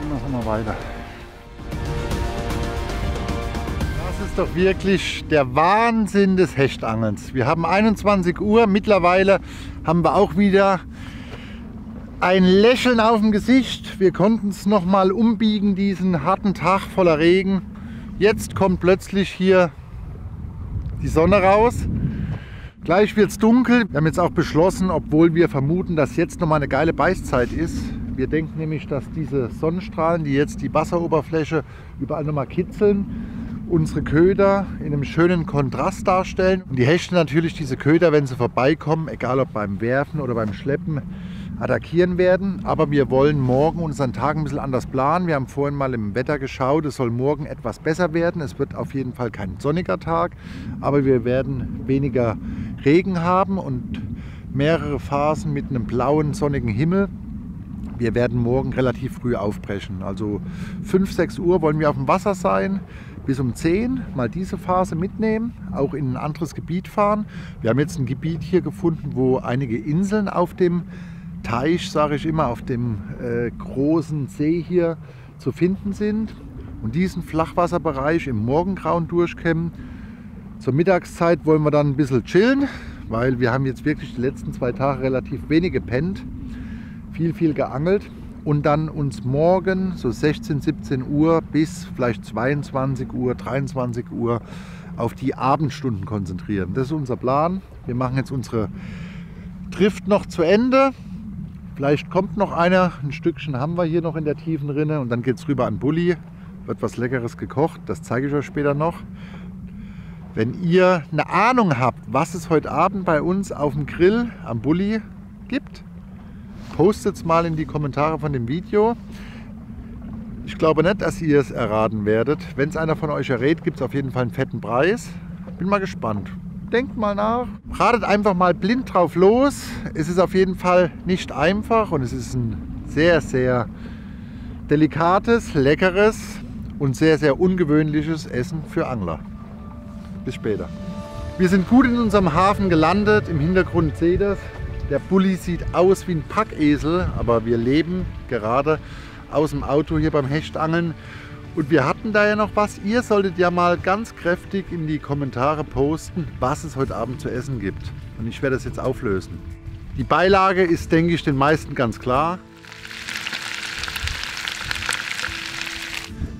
Dann machen wir weiter. Das ist doch wirklich der Wahnsinn des Hechtangelns. Wir haben 21 Uhr, mittlerweile haben wir auch wieder ein Lächeln auf dem Gesicht. Wir konnten es nochmal umbiegen, diesen harten Tag voller Regen. Jetzt kommt plötzlich hier die Sonne raus. Gleich wird es dunkel. Wir haben jetzt auch beschlossen, obwohl wir vermuten, dass jetzt nochmal eine geile Beißzeit ist. Wir denken nämlich, dass diese Sonnenstrahlen, die jetzt die Wasseroberfläche überall nochmal kitzeln, unsere Köder in einem schönen Kontrast darstellen. Und die Hechte natürlich diese Köder, wenn sie vorbeikommen, egal ob beim Werfen oder beim Schleppen, attackieren werden, aber wir wollen morgen unseren Tag ein bisschen anders planen. Wir haben vorhin mal im Wetter geschaut, es soll morgen etwas besser werden. Es wird auf jeden Fall kein sonniger Tag, aber wir werden weniger Regen haben und mehrere Phasen mit einem blauen, sonnigen Himmel. Wir werden morgen relativ früh aufbrechen, also 5, 6 Uhr wollen wir auf dem Wasser sein, bis um 10 mal diese Phase mitnehmen, auch in ein anderes Gebiet fahren. Wir haben jetzt ein Gebiet hier gefunden, wo einige Inseln auf dem Teich, sage ich immer, auf dem großen See hier zu finden sind und diesen Flachwasserbereich im Morgengrauen durchkämmen. Zur Mittagszeit wollen wir dann ein bisschen chillen, weil wir haben jetzt wirklich die letzten 2 Tage relativ wenig gepennt, viel geangelt und dann uns morgen so 16, 17 Uhr bis vielleicht 22 Uhr, 23 Uhr auf die Abendstunden konzentrieren. Das ist unser Plan. Wir machen jetzt unsere Drift noch zu Ende. Vielleicht kommt noch einer, ein Stückchen haben wir hier noch in der tiefen Rinne und dann geht es rüber an Bulli, wird was Leckeres gekocht, das zeige ich euch später noch. Wenn ihr eine Ahnung habt, was es heute Abend bei uns auf dem Grill am Bulli gibt, postet es mal in die Kommentare von dem Video. Ich glaube nicht, dass ihr es erraten werdet. Wenn es einer von euch errät, gibt es auf jeden Fall einen fetten Preis. Bin mal gespannt. Denkt mal nach, ratet einfach mal blind drauf los. Es ist auf jeden Fall nicht einfach und es ist ein sehr, sehr delikates, leckeres und sehr, sehr ungewöhnliches Essen für Angler. Bis später. Wir sind gut in unserem Hafen gelandet. Im Hintergrund seht ihr, der Bulli sieht aus wie ein Packesel, aber wir leben gerade aus dem Auto hier beim Hechtangeln. Und wir hatten da ja noch was. Ihr solltet ja mal ganz kräftig in die Kommentare posten, was es heute Abend zu essen gibt. Und ich werde das jetzt auflösen. Die Beilage ist, denke ich, den meisten ganz klar.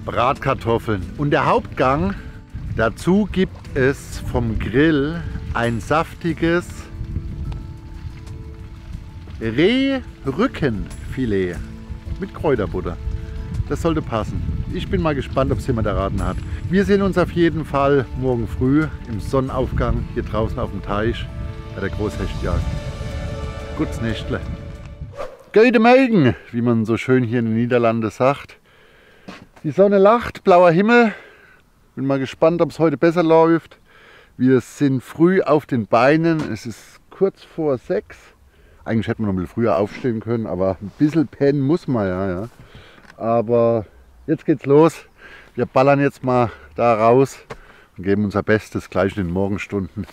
Bratkartoffeln. Und der Hauptgang, dazu gibt es vom Grill ein saftiges Rehrückenfilet mit Kräuterbutter. Das sollte passen. Ich bin mal gespannt, ob es jemand erraten hat. Wir sehen uns auf jeden Fall morgen früh im Sonnenaufgang hier draußen auf dem Teich bei der Großhechtjagd. Gutes Nächtle. Guten Morgen, wie man so schön hier in den Niederlanden sagt. Die Sonne lacht, blauer Himmel. Bin mal gespannt, ob es heute besser läuft. Wir sind früh auf den Beinen. Es ist kurz vor 6. Eigentlich hätten wir noch ein bisschen früher aufstehen können, aber ein bisschen pennen muss man ja. Aber jetzt geht's los. Wir ballern jetzt mal da raus und geben unser Bestes, gleich in den Morgenstunden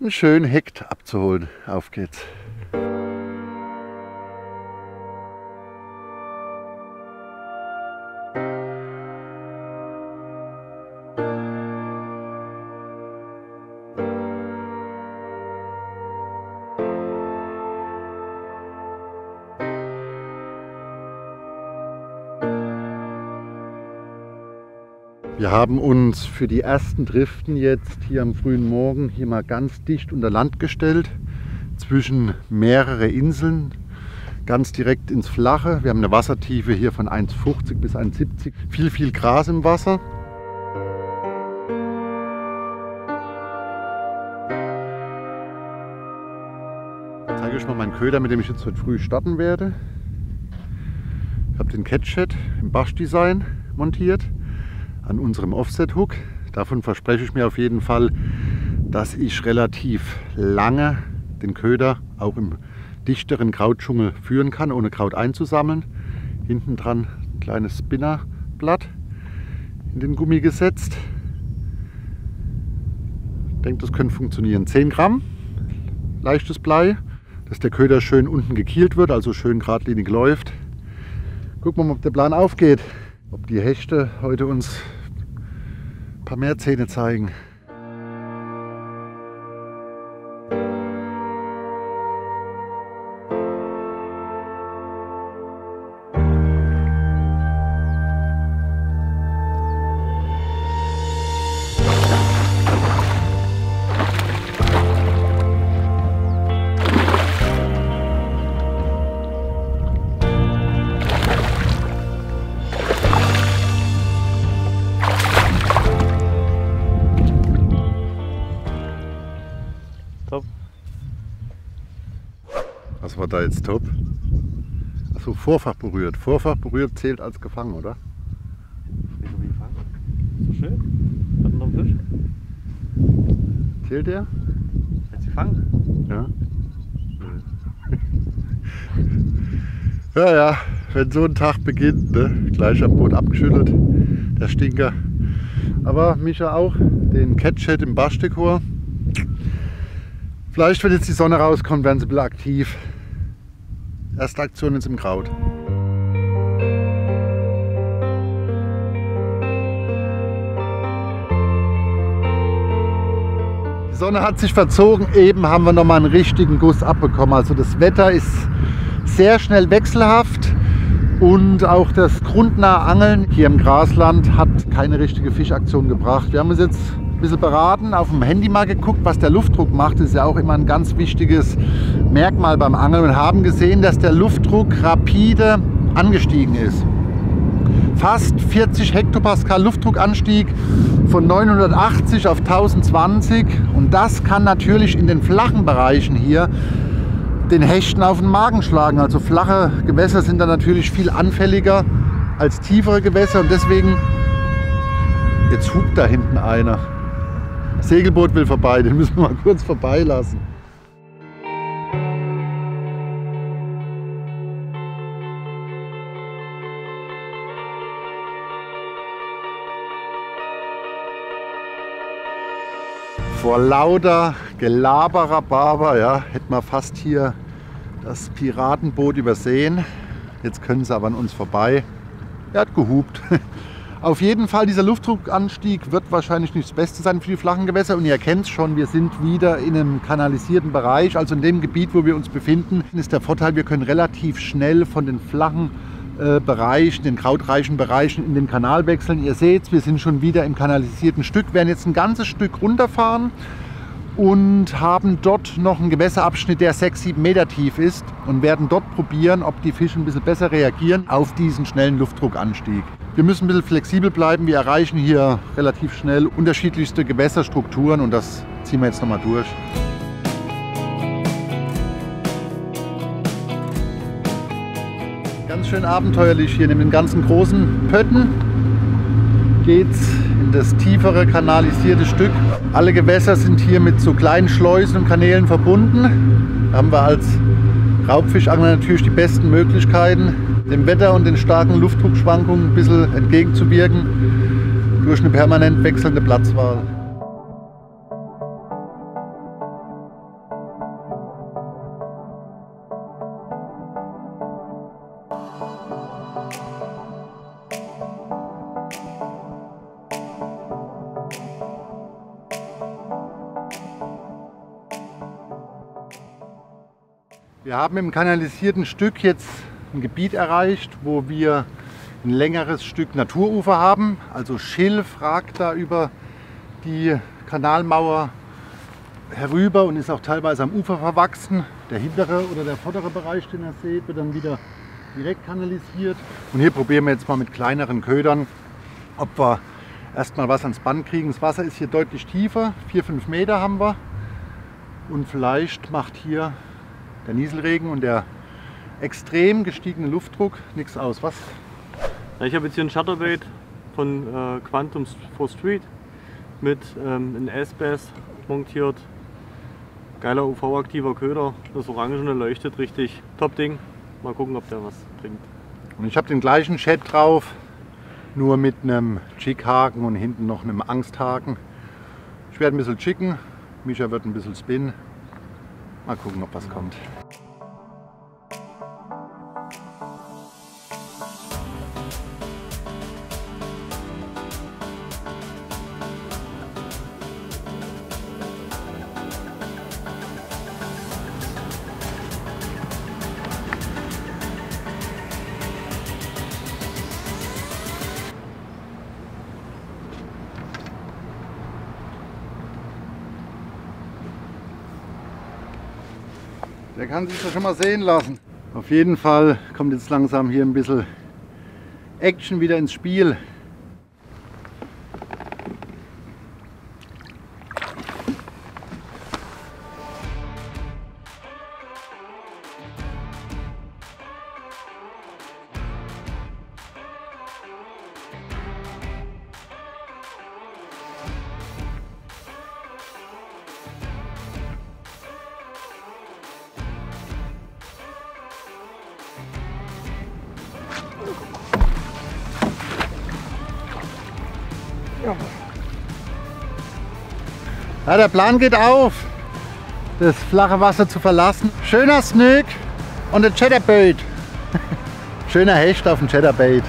einen schönen Hecht abzuholen. Auf geht's. Wir haben uns für die ersten Driften jetzt hier am frühen Morgen hier mal ganz dicht unter Land gestellt, zwischen mehrere Inseln, ganz direkt ins Flache. Wir haben eine Wassertiefe hier von 1,50 bis 1,70, viel Gras im Wasser. zeige euch mal meinen Köder, mit dem ich jetzt heute früh starten werde. Ich habe den Catchet im Basch-Design montiert an unserem Offset-Hook. Davon verspreche ich mir auf jeden Fall, dass ich relativ lange den Köder auch im dichteren Krautdschungel führen kann, ohne Kraut einzusammeln. Hinten dran ein kleines Spinnerblatt in den Gummi gesetzt. Ich denke, das könnte funktionieren. 10 Gramm leichtes Blei, dass der Köder schön unten gekielt wird, also schön geradlinig läuft. Gucken wir mal, ob der Plan aufgeht, ob die Hechte heute uns ein paar mehr Zähne zeigen. Was war da jetzt top? Achso, Vorfach berührt. Vorfach berührt zählt als gefangen, oder? So schön. Hat noch einen Fisch? Zählt der? Als gefangen? Ja. Ja, ja, wenn so ein Tag beginnt, ne? Gleich am Boot abgeschüttelt, der Stinker. Aber Micha auch, den Catchet im Baschdekor. Vielleicht, wenn jetzt die Sonne rauskommt, werden sie ein bisschen aktiv. Erste Aktion ist im Kraut. Die Sonne hat sich verzogen, eben haben wir nochmal einen richtigen Guss abbekommen. Also das Wetter ist sehr schnell wechselhaft und auch das grundnahe Angeln hier im Grasland hat keine richtige Fischaktion gebracht. Wir haben uns jetzt ein bisschen beraten, auf dem Handy mal geguckt, was der Luftdruck macht. Das ist ja auch immer ein ganz wichtiges Merkmal beim Angeln und haben gesehen, dass der Luftdruck rapide angestiegen ist. Fast 40 Hektopascal Luftdruckanstieg von 980 auf 1020 und das kann natürlich in den flachen Bereichen hier den Hechten auf den Magen schlagen. Also flache Gewässer sind da natürlich viel anfälliger als tiefere Gewässer und deswegen, jetzt hupt da hinten einer. Das Segelboot will vorbei, den müssen wir mal kurz vorbeilassen. Vor lauter Gelaberababer, ja, hätten wir fast hier das Piratenboot übersehen. Jetzt können sie aber an uns vorbei. Er hat gehupt. Auf jeden Fall, dieser Luftdruckanstieg wird wahrscheinlich nicht das Beste sein für die flachen Gewässer. Und ihr erkennt es schon, wir sind wieder in einem kanalisierten Bereich. Also in dem Gebiet, wo wir uns befinden, ist der Vorteil, wir können relativ schnell von den flachen Bereichen, den krautreichen Bereichen in den Kanal wechseln. Ihr seht, wir sind schon wieder im kanalisierten Stück. Wir werden jetzt ein ganzes Stück runterfahren und haben dort noch einen Gewässerabschnitt, der 6-7 Meter tief ist und werden dort probieren, ob die Fische ein bisschen besser reagieren auf diesen schnellen Luftdruckanstieg. Wir müssen ein bisschen flexibel bleiben, wir erreichen hier relativ schnell unterschiedlichste Gewässerstrukturen und das ziehen wir jetzt nochmal durch. Ganz schön abenteuerlich hier, neben den ganzen großen Pötten geht's in das tiefere kanalisierte Stück. Alle Gewässer sind hier mit so kleinen Schleusen und Kanälen verbunden. Da haben wir als Raubfischangler natürlich die besten Möglichkeiten, dem Wetter und den starken Luftdruckschwankungen ein bisschen entgegenzuwirken durch eine permanent wechselnde Platzwahl. Wir haben im kanalisierten Stück jetzt ein Gebiet erreicht, wo wir ein längeres Stück Naturufer haben. Also Schilf ragt da über die Kanalmauer herüber und ist auch teilweise am Ufer verwachsen. Der hintere oder der vordere Bereich, den ihr seht, wird dann wieder direkt kanalisiert. Und hier probieren wir jetzt mal mit kleineren Ködern, ob wir erstmal was ans Band kriegen. Das Wasser ist hier deutlich tiefer, 4-5 Meter haben wir. Und vielleicht macht hier der Nieselregen und der extrem gestiegene Luftdruck nichts aus. Was? Ja, ich habe jetzt hier ein Shutterbait von Quantum for Street mit einem S-Bass montiert. Geiler UV-aktiver Köder, das Orangene leuchtet richtig. Top Ding. Mal gucken, ob der was bringt. Und ich habe den gleichen Chat drauf, nur mit einem Jig-Haken und hinten noch einem Angsthaken. Ich werde ein bisschen jiggen, Mischa wird ein bisschen spinnen. Mal gucken, ob was kommt. Der kann sich das schon mal sehen lassen. Auf jeden Fall kommt jetzt langsam hier ein bisschen Action wieder ins Spiel. Ja, der Plan geht auf, das flache Wasser zu verlassen. Schöner Snook und ein Chatterbait. Schöner Hecht auf dem Chatterbait.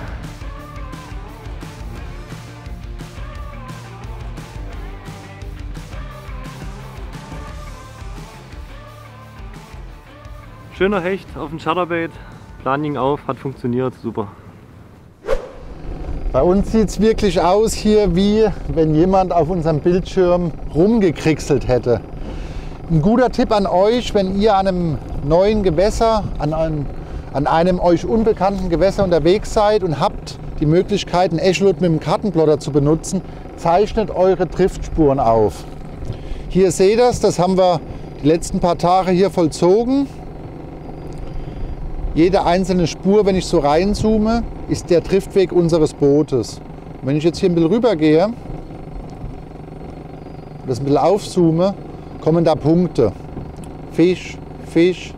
Schöner Hecht auf dem Chatterbait. Plan ging auf, hat funktioniert, super. Bei uns sieht es wirklich aus hier, wie wenn jemand auf unserem Bildschirm rumgekritzelt hätte. Ein guter Tipp an euch, wenn ihr an einem neuen Gewässer, an einem euch unbekannten Gewässer unterwegs seid und habt die Möglichkeit, einen Echolot mit dem Kartenplotter zu benutzen, zeichnet eure Driftspuren auf. Hier seht ihr es, das haben wir die letzten paar Tage hier vollzogen. Jede einzelne Spur, wenn ich so reinzoome, ist der Driftweg unseres Bootes. Und wenn ich jetzt hier ein bisschen rübergehe und das ein bisschen aufzoome, kommen da Punkte. Fisch, Fisch.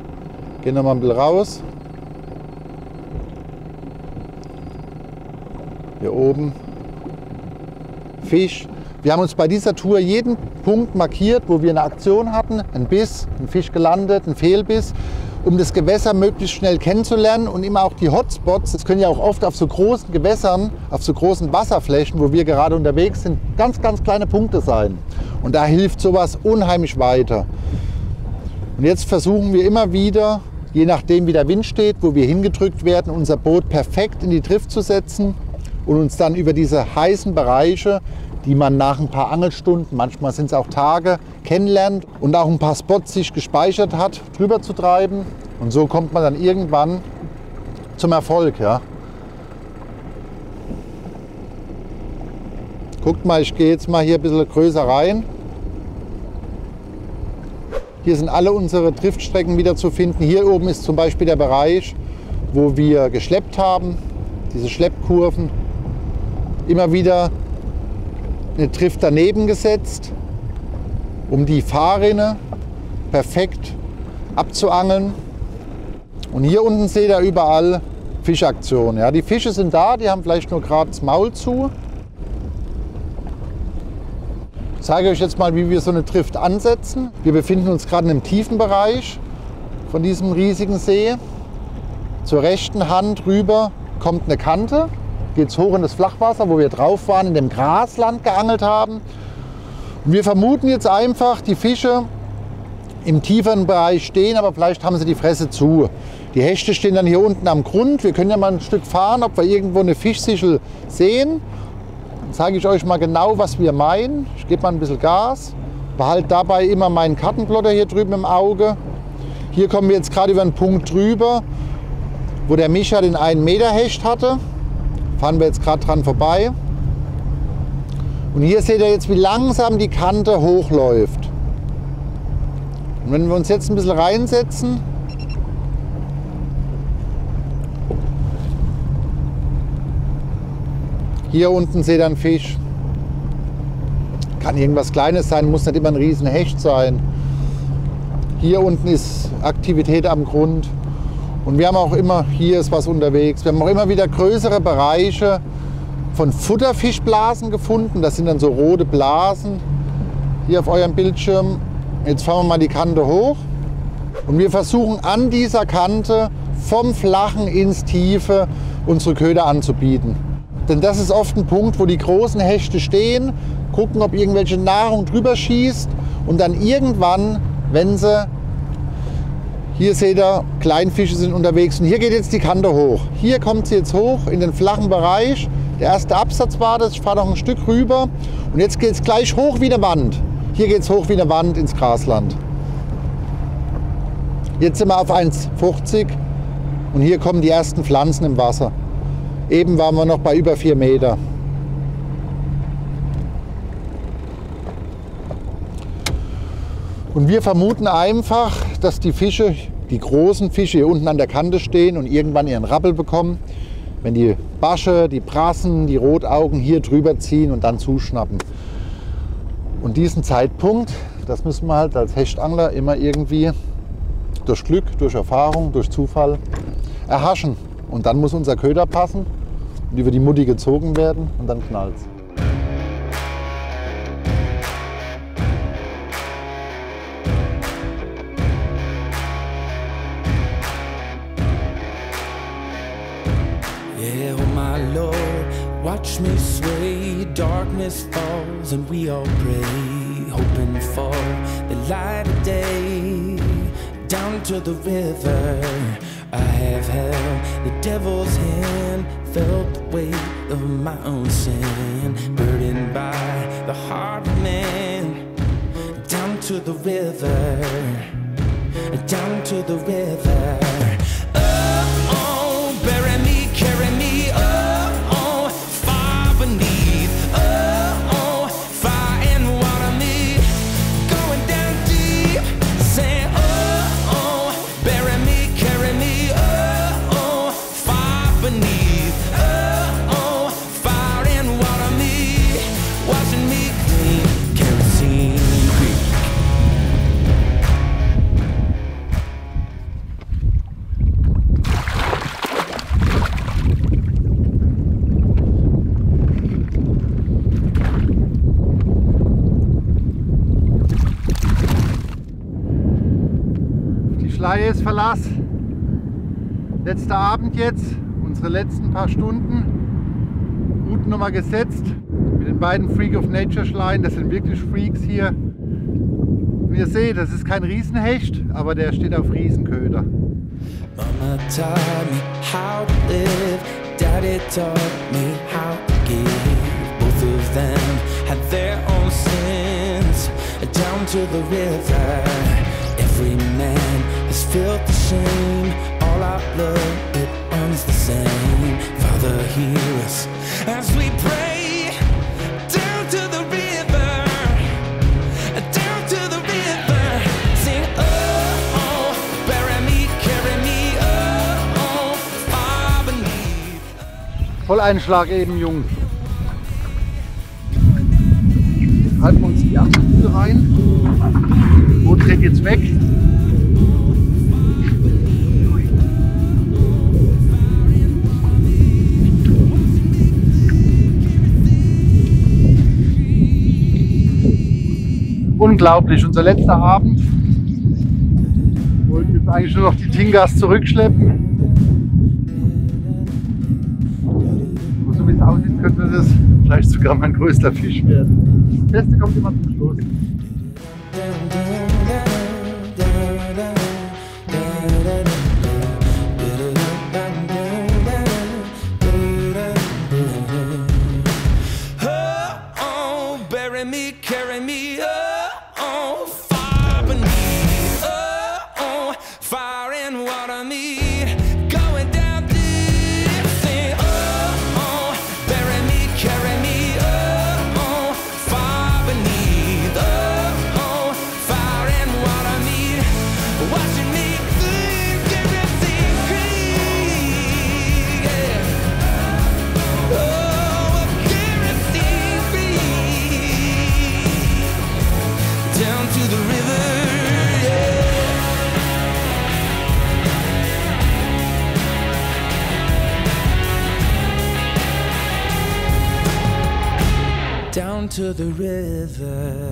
Gehen nochmal ein bisschen raus. Hier oben. Fisch. Wir haben uns bei dieser Tour jeden Punkt markiert, wo wir eine Aktion hatten, einen Biss, ein Fisch gelandet, ein Fehlbiss, um das Gewässer möglichst schnell kennenzulernen und immer auch die Hotspots. Das können ja auch oft auf so großen Gewässern, auf so großen Wasserflächen, wo wir gerade unterwegs sind, ganz, ganz kleine Punkte sein. Und da hilft sowas unheimlich weiter. Und jetzt versuchen wir immer wieder, je nachdem wie der Wind steht, wo wir hingedrückt werden, unser Boot perfekt in die Drift zu setzen und uns dann über diese heißen Bereiche, die man nach ein paar Angelstunden, manchmal sind es auch Tage, kennenlernt und auch ein paar Spots sich gespeichert hat, drüber zu treiben. Und so kommt man dann irgendwann zum Erfolg. Ja. Guckt mal, ich gehe jetzt mal hier ein bisschen größer rein. Hier sind alle unsere Driftstrecken wieder zu finden. Hier oben ist zum Beispiel der Bereich, wo wir geschleppt haben, diese Schleppkurven. Immer wieder eine Drift daneben gesetzt, um die Fahrrinne perfekt abzuangeln. Und hier unten seht ihr überall Fischaktionen. Ja, die Fische sind da, die haben vielleicht nur gerade das Maul zu. Ich zeige euch jetzt mal, wie wir so eine Drift ansetzen. Wir befinden uns gerade in einem tiefen Bereich von diesem riesigen See. Zur rechten Hand rüber kommt eine Kante. Geht es hoch in das Flachwasser, wo wir drauf waren, in dem Grasland geangelt haben. Und wir vermuten jetzt einfach, die Fische im tieferen Bereich stehen, aber vielleicht haben sie die Fresse zu. Die Hechte stehen dann hier unten am Grund. Wir können ja mal ein Stück fahren, ob wir irgendwo eine Fischsichel sehen. Dann zeige ich euch mal genau, was wir meinen. Ich gebe mal ein bisschen Gas, behalte dabei immer meinen Kartenplotter hier drüben im Auge. Hier kommen wir jetzt gerade über einen Punkt drüber, wo der Mischa den 1 Meter Hecht hatte. Fahren wir jetzt gerade dran vorbei. Und hier seht ihr jetzt, wie langsam die Kante hochläuft. Und wenn wir uns jetzt ein bisschen reinsetzen, Hier unten seht ihr einen Fisch. Kann irgendwas Kleines sein, muss nicht immer ein Riesenhecht sein. Hier unten ist Aktivität am Grund. Und wir haben auch immer, hier ist was unterwegs, wir haben auch immer wieder größere Bereiche von Futterfischblasen gefunden. Das sind dann so rote Blasen hier auf eurem Bildschirm. Jetzt fahren wir mal die Kante hoch und wir versuchen an dieser Kante vom Flachen ins Tiefe unsere Köder anzubieten. Denn das ist oft ein Punkt, wo die großen Hechte stehen, gucken, ob irgendwelche Nahrung drüber schießt und dann irgendwann, wenn sie... Hier seht ihr, Kleinfische sind unterwegs und hier geht jetzt die Kante hoch. Hier kommt sie jetzt hoch in den flachen Bereich. Der erste Absatz war das, ich fahre noch ein Stück rüber und jetzt geht es gleich hoch wie eine Wand. Hier geht es hoch wie eine Wand ins Grasland. Jetzt sind wir auf 1,50 und hier kommen die ersten Pflanzen im Wasser. Eben waren wir noch bei über 4 Meter. Und wir vermuten einfach, dass die Fische, die großen Fische hier unten an der Kante stehen und irgendwann ihren Rappel bekommen, wenn die Barsche, die Brassen, die Rotaugen hier drüber ziehen und dann zuschnappen. Und diesen Zeitpunkt, das müssen wir halt als Hechtangler immer irgendwie durch Glück, durch Erfahrung, durch Zufall erhaschen. Und dann muss unser Köder passen und über die Mutti gezogen werden und dann knallt's. Watch me sway, darkness falls and we all pray, hoping for the light of day. Down to the river I have held the devil's hand, felt the weight of my own sin, burdened by the heart of man. Down to the river, down to the river. Oh, oh, bury me, carry me up. Ist Verlass. Letzter Abend jetzt, unsere letzten paar Stunden. Gut nochmal gesetzt mit den beiden Freak of Nature Schleien. Das sind wirklich Freaks hier. Wie ihr seht, das ist kein Riesenhecht, aber der steht auf Riesenköder. Mama taught me how to live, Daddy taught me how to give. Both of them had their own sins, down to the river. Every man has felt the shame, all our blood, it runs the same. Father, hear us as we pray, down to the river, down to the river. Sing, oh, oh, bury me, carry me, oh, oh, far beneath. Volleinschlag eben, Jung. Halten wir uns die 8 Minuten rein. Boot dreht jetzt weg. Unglaublich, unser letzter Abend. Wir wollten jetzt eigentlich nur noch die Tingas zurückschleppen. Und so wie es aussieht, könnte das vielleicht sogar mein größter Fisch werden. Das Beste kommt immer zum Schluss. Carry me, oh, oh, far beneath. the river.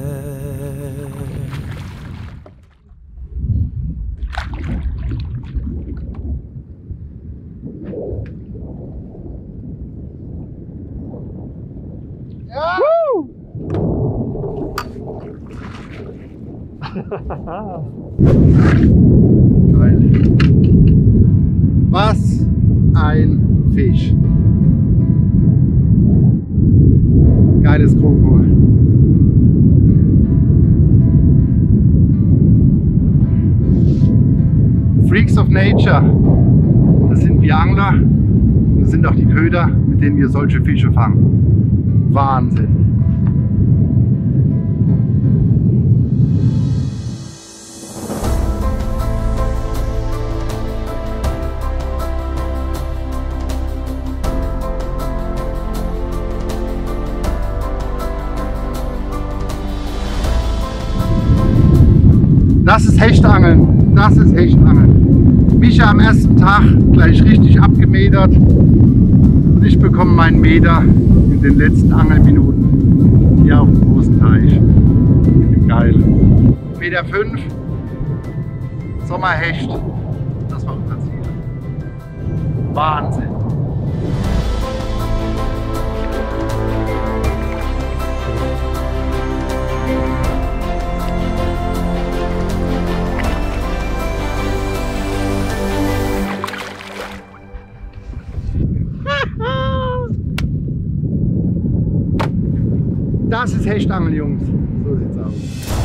Was ein Fisch. Geiles Krokodil. Freaks of Nature. Das sind wir Angler. Das sind auch die Köder, mit denen wir solche Fische fangen. Wahnsinn. Das ist Hechtangeln, das ist Hechtangeln. Mich am ersten Tag gleich richtig abgemetert und ich bekomme meinen Meter in den letzten Angelminuten hier auf dem großen Teich. Geil. 1,5 Meter, Sommerhecht, das war unser Ziel. Wahnsinn. Das ist Hechtangeln, Jungs. So sieht's aus.